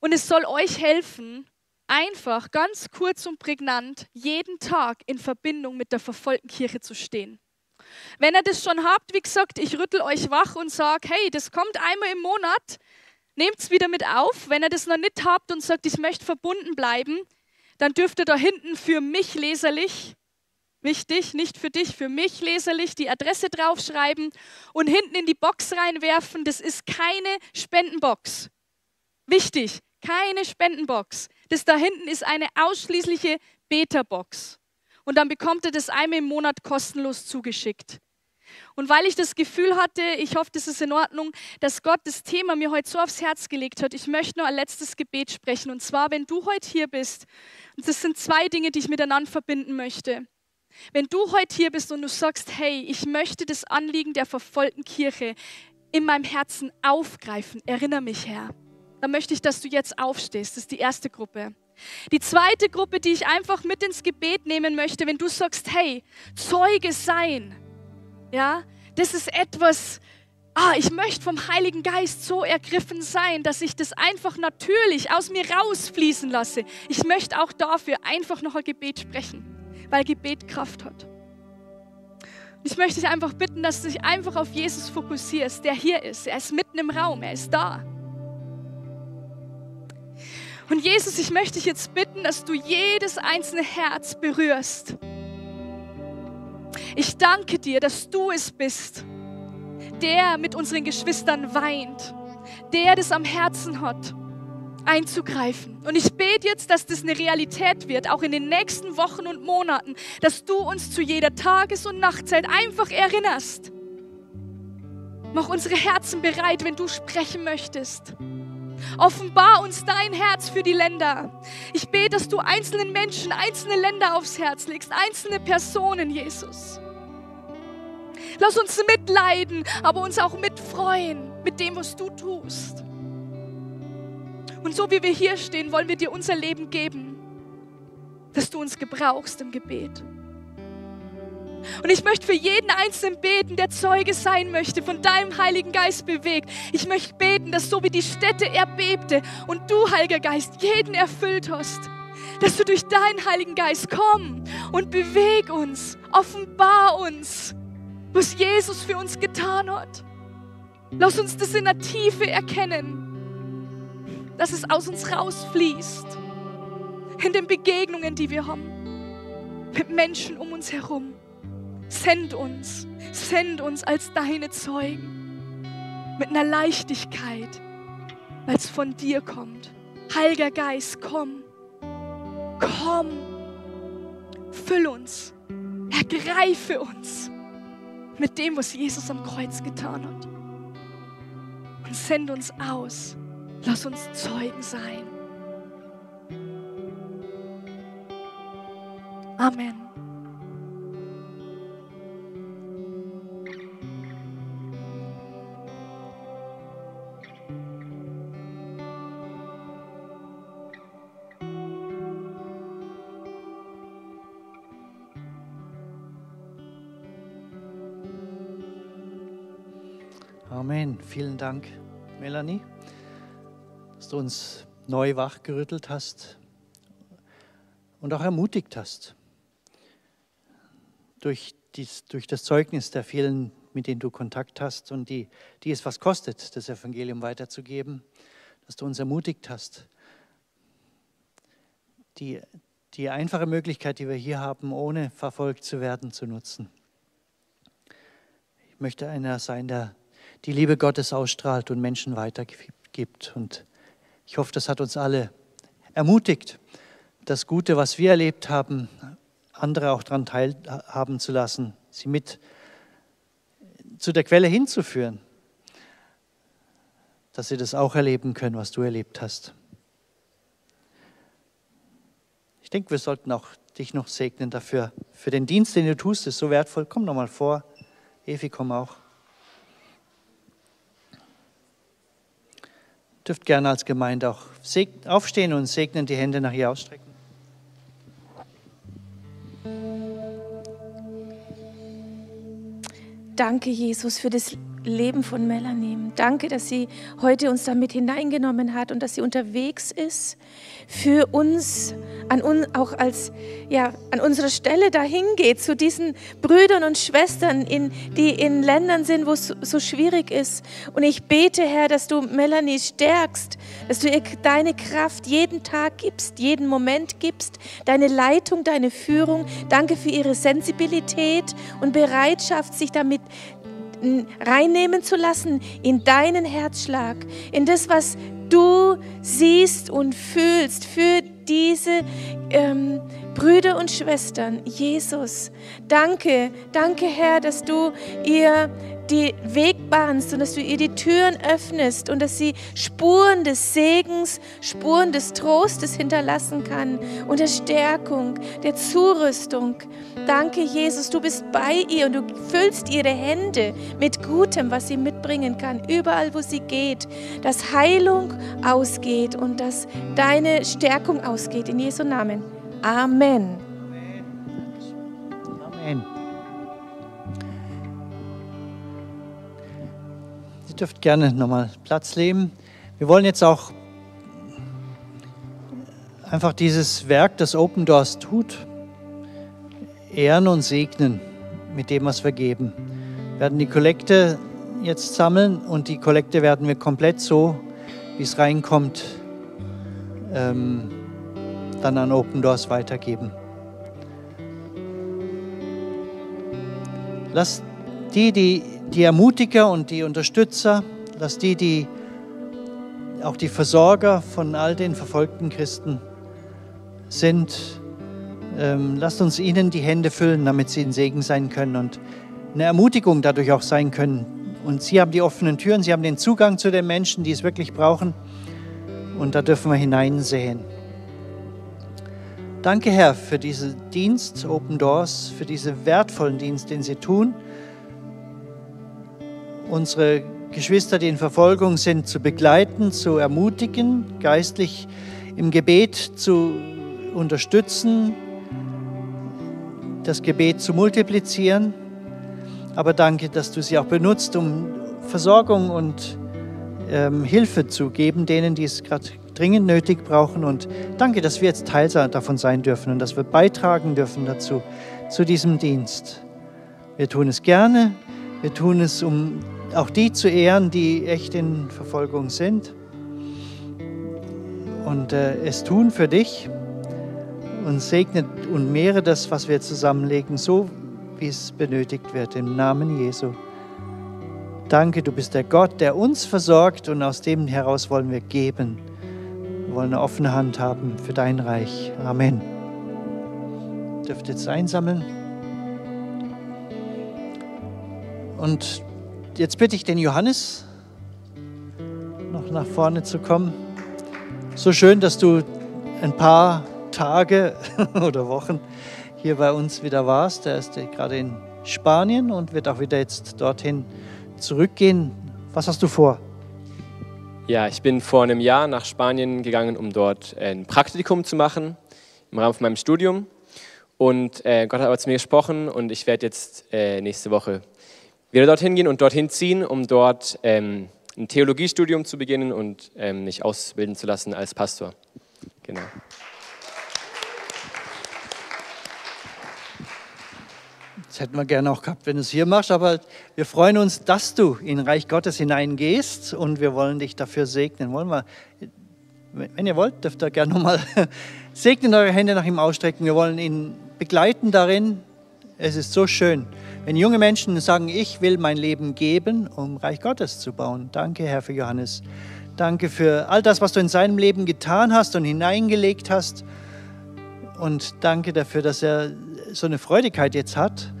Und es soll euch helfen, einfach, ganz kurz und prägnant, jeden Tag in Verbindung mit der verfolgten Kirche zu stehen. Wenn ihr das schon habt, wie gesagt, ich rüttel euch wach und sage, hey, das kommt einmal im Monat, nehmt es wieder mit auf. Wenn ihr das noch nicht habt und sagt, ich möchte verbunden bleiben, dann dürft ihr da hinten für mich leserlich, wichtig, nicht für dich, für mich leserlich, die Adresse draufschreiben und hinten in die Box reinwerfen. Das ist keine Spendenbox. Wichtig, keine Spendenbox. Das da hinten ist eine ausschließliche Beta-Box. Und dann bekommt ihr das einmal im Monat kostenlos zugeschickt. Und weil ich das Gefühl hatte, ich hoffe, das ist in Ordnung, dass Gott das Thema mir heute so aufs Herz gelegt hat, ich möchte noch ein letztes Gebet sprechen. Und zwar, wenn du heute hier bist, und das sind zwei Dinge, die ich miteinander verbinden möchte. Wenn du heute hier bist und du sagst, hey, ich möchte das Anliegen der verfolgten Kirche in meinem Herzen aufgreifen, erinnere mich, Herr. Dann möchte ich, dass du jetzt aufstehst. Das ist die erste Gruppe. Die zweite Gruppe, die ich einfach mit ins Gebet nehmen möchte, wenn du sagst, hey, Zeuge sein. Ja, das ist etwas, ah, ich möchte vom Heiligen Geist so ergriffen sein, dass ich das einfach natürlich aus mir rausfließen lasse. Ich möchte auch dafür einfach noch ein Gebet sprechen, weil Gebet Kraft hat. Ich möchte dich einfach bitten, dass du dich einfach auf Jesus fokussierst, der hier ist. Er ist mitten im Raum, er ist da. Und Jesus, ich möchte dich jetzt bitten, dass du jedes einzelne Herz berührst. Ich danke dir, dass du es bist, der mit unseren Geschwistern weint, der das am Herzen hat, einzugreifen. Und ich bete jetzt, dass das eine Realität wird, auch in den nächsten Wochen und Monaten, dass du uns zu jeder Tages- und Nachtzeit einfach erinnerst. Mach unsere Herzen bereit, wenn du sprechen möchtest. Offenbar uns dein Herz für die Länder. Ich bete, dass du einzelnen Menschen, einzelne Länder aufs Herz legst, einzelne Personen, Jesus. Lass uns mitleiden, aber uns auch mitfreuen mit dem, was du tust. Und so wie wir hier stehen, wollen wir dir unser Leben geben, dass du uns gebrauchst im Gebet. Und ich möchte für jeden Einzelnen beten, der Zeuge sein möchte, von deinem Heiligen Geist bewegt. Ich möchte beten, dass so wie die Städte erbebte und du, Heiliger Geist, jeden erfüllt hast, dass du durch deinen Heiligen Geist komm und beweg uns, offenbar uns, was Jesus für uns getan hat. Lass uns das in der Tiefe erkennen. dass es aus uns rausfließt. In den Begegnungen, die wir haben. Mit Menschen um uns herum. Send uns. Send uns als deine Zeugen. Mit einer Leichtigkeit, weil es von dir kommt. Heiliger Geist, komm. Komm. Füll uns. Ergreife uns mit dem, was Jesus am Kreuz getan hat. Und send uns aus. Lass uns Zeugen sein. Amen. Amen. Vielen Dank, Melanie, dass du uns neu wachgerüttelt hast und auch ermutigt hast durch, dies, durch das Zeugnis der vielen, mit denen du Kontakt hast und die, die es was kostet, das Evangelium weiterzugeben, dass du uns ermutigt hast. Die, die einfache Möglichkeit, die wir hier haben, ohne verfolgt zu werden, zu nutzen. Ich möchte einer sein, der die Liebe Gottes ausstrahlt und Menschen weitergibt. Und ich hoffe, das hat uns alle ermutigt, das Gute, was wir erlebt haben, andere auch daran teilhaben zu lassen, sie mit zu der Quelle hinzuführen, dass sie das auch erleben können, was du erlebt hast. Ich denke, wir sollten auch dich noch segnen dafür, für den Dienst, den du tust, ist so wertvoll. Komm nochmal vor, Evi, komm auch. Dürft gerne als Gemeinde auch aufstehen und segnen, die Hände nach hier ausstrecken. Danke, Jesus, für das Leben von Melanie. Danke, dass sie heute uns damit hineingenommen hat und dass sie unterwegs ist, für uns, an uns auch als, ja, an unserer Stelle dahin geht, zu diesen Brüdern und Schwestern, in, die in Ländern sind, wo es so schwierig ist. Und ich bete, Herr, dass du Melanie stärkst, dass du ihr deine Kraft jeden Tag gibst, jeden Moment gibst, deine Leitung, deine Führung. Danke für ihre Sensibilität und Bereitschaft, sich damit reinnehmen zu lassen in deinen Herzschlag, in das, was du siehst und fühlst für diese ähm, Brüder und Schwestern. Jesus, danke, danke Herr, dass du ihr die Weg bahnst und dass du ihr die Türen öffnest und dass sie Spuren des Segens, Spuren des Trostes hinterlassen kann und der Stärkung, der Zurüstung. Danke, Jesus, du bist bei ihr und du füllst ihre Hände mit Gutem, was sie mitbringen kann, überall, wo sie geht, dass Heilung ausgeht und dass deine Stärkung ausgeht. In Jesu Namen. Amen. Amen. Ihr dürft gerne nochmal Platz nehmen. Wir wollen jetzt auch einfach dieses Werk, das Open Doors tut, ehren und segnen mit dem, was wir geben. Wir werden die Kollekte jetzt sammeln und die Kollekte werden wir komplett so, wie es reinkommt, ähm, dann an Open Doors weitergeben. Lasst die, die Die Ermutiger und die Unterstützer, dass die, die auch die Versorger von all den verfolgten Christen sind, ähm, lasst uns ihnen die Hände füllen, damit sie ein Segen sein können und eine Ermutigung dadurch auch sein können. Und sie haben die offenen Türen, sie haben den Zugang zu den Menschen, die es wirklich brauchen. Und da dürfen wir hineinsehen. Danke, Herr, für diesen Dienst, Open Doors, für diesen wertvollen Dienst, den sie tun. Unsere Geschwister, die in Verfolgung sind, zu begleiten, zu ermutigen, geistlich im Gebet zu unterstützen, das Gebet zu multiplizieren. Aber danke, dass du sie auch benutzt, um Versorgung und ähm, Hilfe zu geben, denen, die es gerade dringend nötig brauchen. Und danke, dass wir jetzt Teil davon sein dürfen und dass wir beitragen dürfen dazu, zu diesem Dienst. Wir tun es gerne. Wir tun es, um auch die zu ehren, die echt in Verfolgung sind. und äh, es tun für dich und segnet und mehre das, was wir zusammenlegen, so wie es benötigt wird, im Namen Jesu. Danke, du bist der Gott, der uns versorgt, und aus dem heraus wollen wir geben. Wir wollen eine offene Hand haben für dein Reich. Amen. Dürft jetzt einsammeln. Und jetzt bitte ich den Johannes, noch nach vorne zu kommen. So schön, dass du ein paar Tage oder Wochen hier bei uns wieder warst. Er ist gerade in Spanien und wird auch wieder jetzt dorthin zurückgehen. Was hast du vor? Ja, ich bin vor einem Jahr nach Spanien gegangen, um dort ein Praktikum zu machen, im Rahmen von meinem Studium. Und äh, Gott hat aber zu mir gesprochen, und ich werde jetzt äh, nächste Woche wieder dorthin gehen und dorthin ziehen, um dort ähm, ein Theologiestudium zu beginnen und ähm, mich ausbilden zu lassen als Pastor. Genau. Das hätten wir gerne auch gehabt, wenn du es hier machst, aber wir freuen uns, dass du in Reich Gottes hineingehst, und wir wollen dich dafür segnen. Wollen wir, wenn ihr wollt, dürft ihr gerne nochmal segnen, eure Hände nach ihm ausstrecken. Wir wollen ihn begleiten darin. Es ist so schön, wenn junge Menschen sagen, ich will mein Leben geben, um Reich Gottes zu bauen. Danke, Herr, für Johannes. Danke für all das, was du in seinem Leben getan hast und hineingelegt hast. Und danke dafür, dass er so eine Freudigkeit jetzt hat,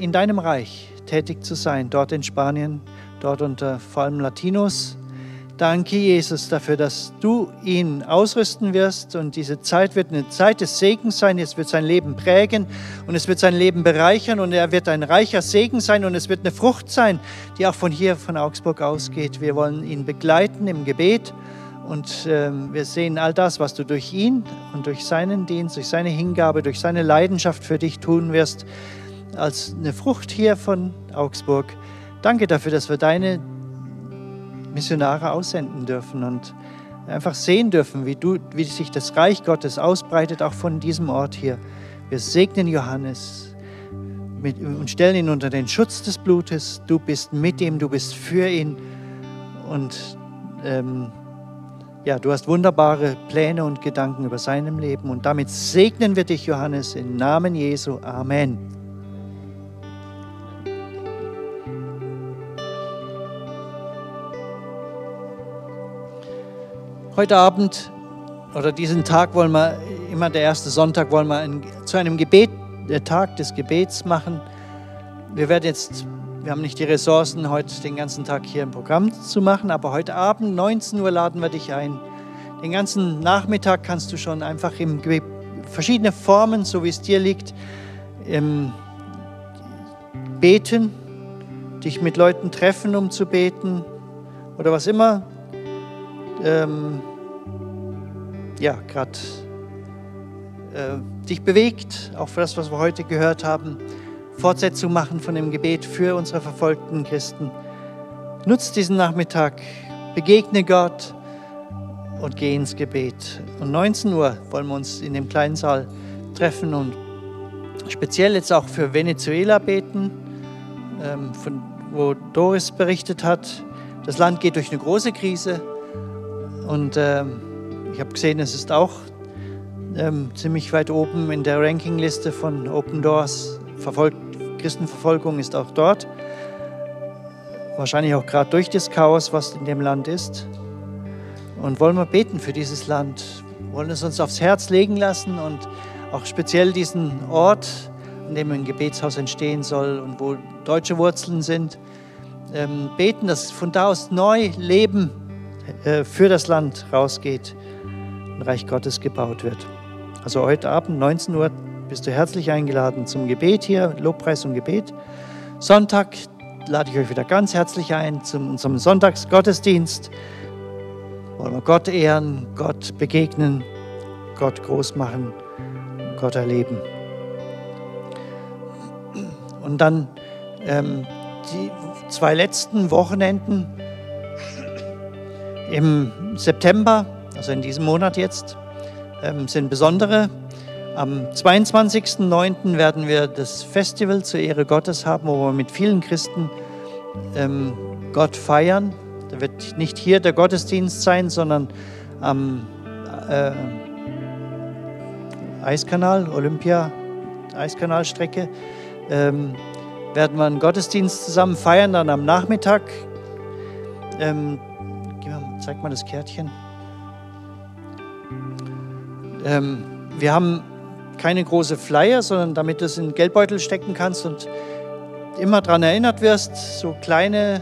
in deinem Reich tätig zu sein, dort in Spanien, dort unter vor allem Latinos. Danke, Jesus, dafür, dass du ihn ausrüsten wirst, und diese Zeit wird eine Zeit des Segens sein. Es wird sein Leben prägen und es wird sein Leben bereichern, und er wird ein reicher Segen sein, und es wird eine Frucht sein, die auch von hier, von Augsburg ausgeht. Wir wollen ihn begleiten im Gebet. Und äh, wir sehen all das, was du durch ihn und durch seinen Dienst, durch seine Hingabe, durch seine Leidenschaft für dich tun wirst, als eine Frucht hier von Augsburg. Danke dafür, dass wir deine Missionare aussenden dürfen und einfach sehen dürfen, wie, du, wie sich das Reich Gottes ausbreitet, auch von diesem Ort hier. Wir segnen Johannes mit, und stellen ihn unter den Schutz des Blutes. Du bist mit ihm, du bist für ihn, und ähm, ja, du hast wunderbare Pläne und Gedanken über seinem Leben, und damit segnen wir dich, Johannes, im Namen Jesu. Amen. Heute Abend oder diesen Tag wollen wir, immer der erste Sonntag, wollen wir ein, zu einem Gebet, der Tag des Gebets machen. Wir werden jetzt Wir haben nicht die Ressourcen, heute den ganzen Tag hier im Programm zu machen, aber heute Abend, neunzehn Uhr, laden wir dich ein. Den ganzen Nachmittag kannst du schon einfach in verschiedene Formen, so wie es dir liegt, ähm, beten, dich mit Leuten treffen, um zu beten oder was immer, ähm, ja, gerade äh, dich bewegt, auch für das, was wir heute gehört haben. Fortsetzung machen von dem Gebet für unsere verfolgten Christen. Nutzt diesen Nachmittag, begegne Gott und geh ins Gebet. Um neunzehn Uhr wollen wir uns in dem kleinen Saal treffen und speziell jetzt auch für Venezuela beten, ähm, von, wo Doris berichtet hat. Das Land geht durch eine große Krise, und ähm, ich habe gesehen, es ist auch ähm, ziemlich weit oben in der Rankingliste von Open Doors. Verfolg, Christenverfolgung ist auch dort. Wahrscheinlich auch gerade durch das Chaos, was in dem Land ist. Und wollen wir beten für dieses Land. Wollen es uns aufs Herz legen lassen und auch speziell diesen Ort, in dem ein Gebetshaus entstehen soll und wo deutsche Wurzeln sind, ähm, beten, dass von da aus neu Leben äh, für das Land rausgeht und Reich Gottes gebaut wird. Also heute Abend, neunzehn Uhr, bist du herzlich eingeladen zum Gebet hier, Lobpreis und Gebet. Sonntag lade ich euch wieder ganz herzlich ein zum unserem Sonntagsgottesdienst. Wollen wir Gott ehren, Gott begegnen, Gott groß machen, Gott erleben. Und dann ähm, die zwei letzten Wochenenden im September, also in diesem Monat jetzt, ähm, sind besondere. Am zweiundzwanzigsten neunten werden wir das Festival zur Ehre Gottes haben, wo wir mit vielen Christen ähm, Gott feiern. Da wird nicht hier der Gottesdienst sein, sondern am äh, Eiskanal, Olympia-Eiskanalstrecke, ähm, werden wir einen Gottesdienst zusammen feiern, dann am Nachmittag. Ähm, zeig mal das Kärtchen. Ähm, wir haben keine große Flyer, sondern damit du es in den Geldbeutel stecken kannst und immer daran erinnert wirst, so kleine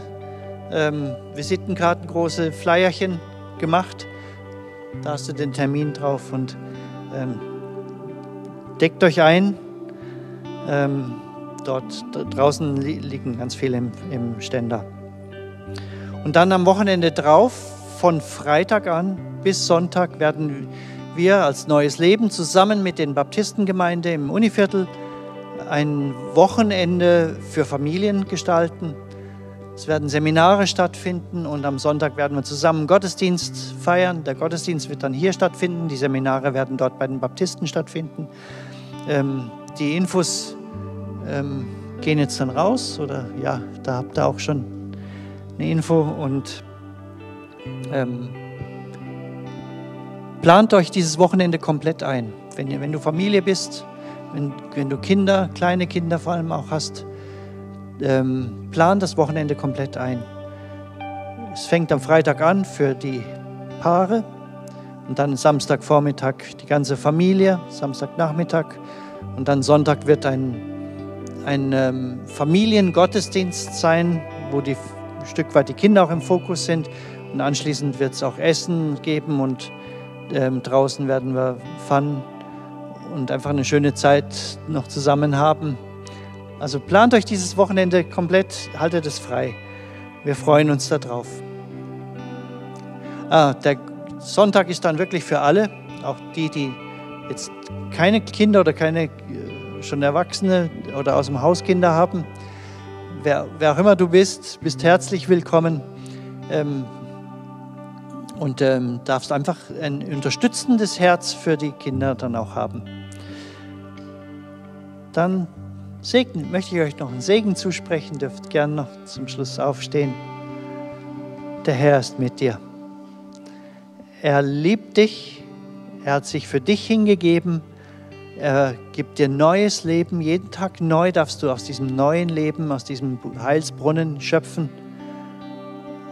ähm, Visitenkarten, große Flyerchen gemacht. Da hast du den Termin drauf und ähm, deckt euch ein. Ähm, dort draußen li- liegen ganz viele im, im Ständer. Und dann am Wochenende drauf, von Freitag an bis Sonntag, werden wir als Neues Leben zusammen mit den Baptistengemeinden im Univiertel ein Wochenende für Familien gestalten. Es werden Seminare stattfinden und am Sonntag werden wir zusammen Gottesdienst feiern. Der Gottesdienst wird dann hier stattfinden, die Seminare werden dort bei den Baptisten stattfinden. Ähm, die Infos ähm, gehen jetzt dann raus, oder ja, da habt ihr auch schon eine Info, und ähm, plant euch dieses Wochenende komplett ein. Wenn, wenn du Familie bist, wenn, wenn du Kinder, kleine Kinder vor allem auch hast, ähm, plan das Wochenende komplett ein. Es fängt am Freitag an für die Paare und dann Samstagvormittag die ganze Familie, Samstagnachmittag, und dann Sonntag wird ein, ein ähm, Familiengottesdienst sein, wo die ein Stück weit die Kinder auch im Fokus sind, und anschließend wird es auch Essen geben und ähm, draußen werden wir Fun und einfach eine schöne Zeit noch zusammen haben. Also plant euch dieses Wochenende komplett, haltet es frei. Wir freuen uns darauf. Ah, der Sonntag ist dann wirklich für alle, auch die, die jetzt keine Kinder oder keine schon Erwachsene oder aus dem Haus Kinder haben. Wer, wer auch immer du bist, bist herzlich willkommen ähm, und ähm, darfst einfach ein unterstützendes Herz für die Kinder dann auch haben. Dann segnen, möchte ich euch noch einen Segen zusprechen, dürft gern noch zum Schluss aufstehen. Der Herr ist mit dir. Er liebt dich, er hat sich für dich hingegeben. Er gibt dir neues Leben, jeden Tag neu darfst du aus diesem neuen Leben, aus diesem Heilsbrunnen schöpfen.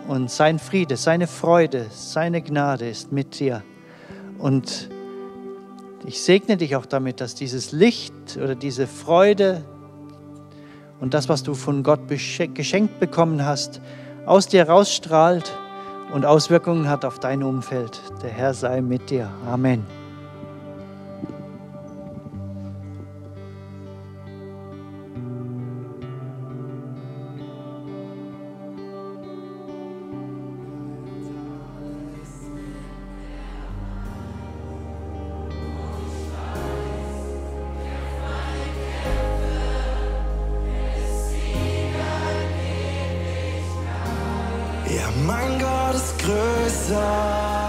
Und sein Friede, seine Freude, seine Gnade ist mit dir. Und ich segne dich auch damit, dass dieses Licht oder diese Freude und das, was du von Gott geschenkt bekommen hast, aus dir rausstrahlt und Auswirkungen hat auf dein Umfeld. Der Herr sei mit dir. Amen. Mein Gott ist größer.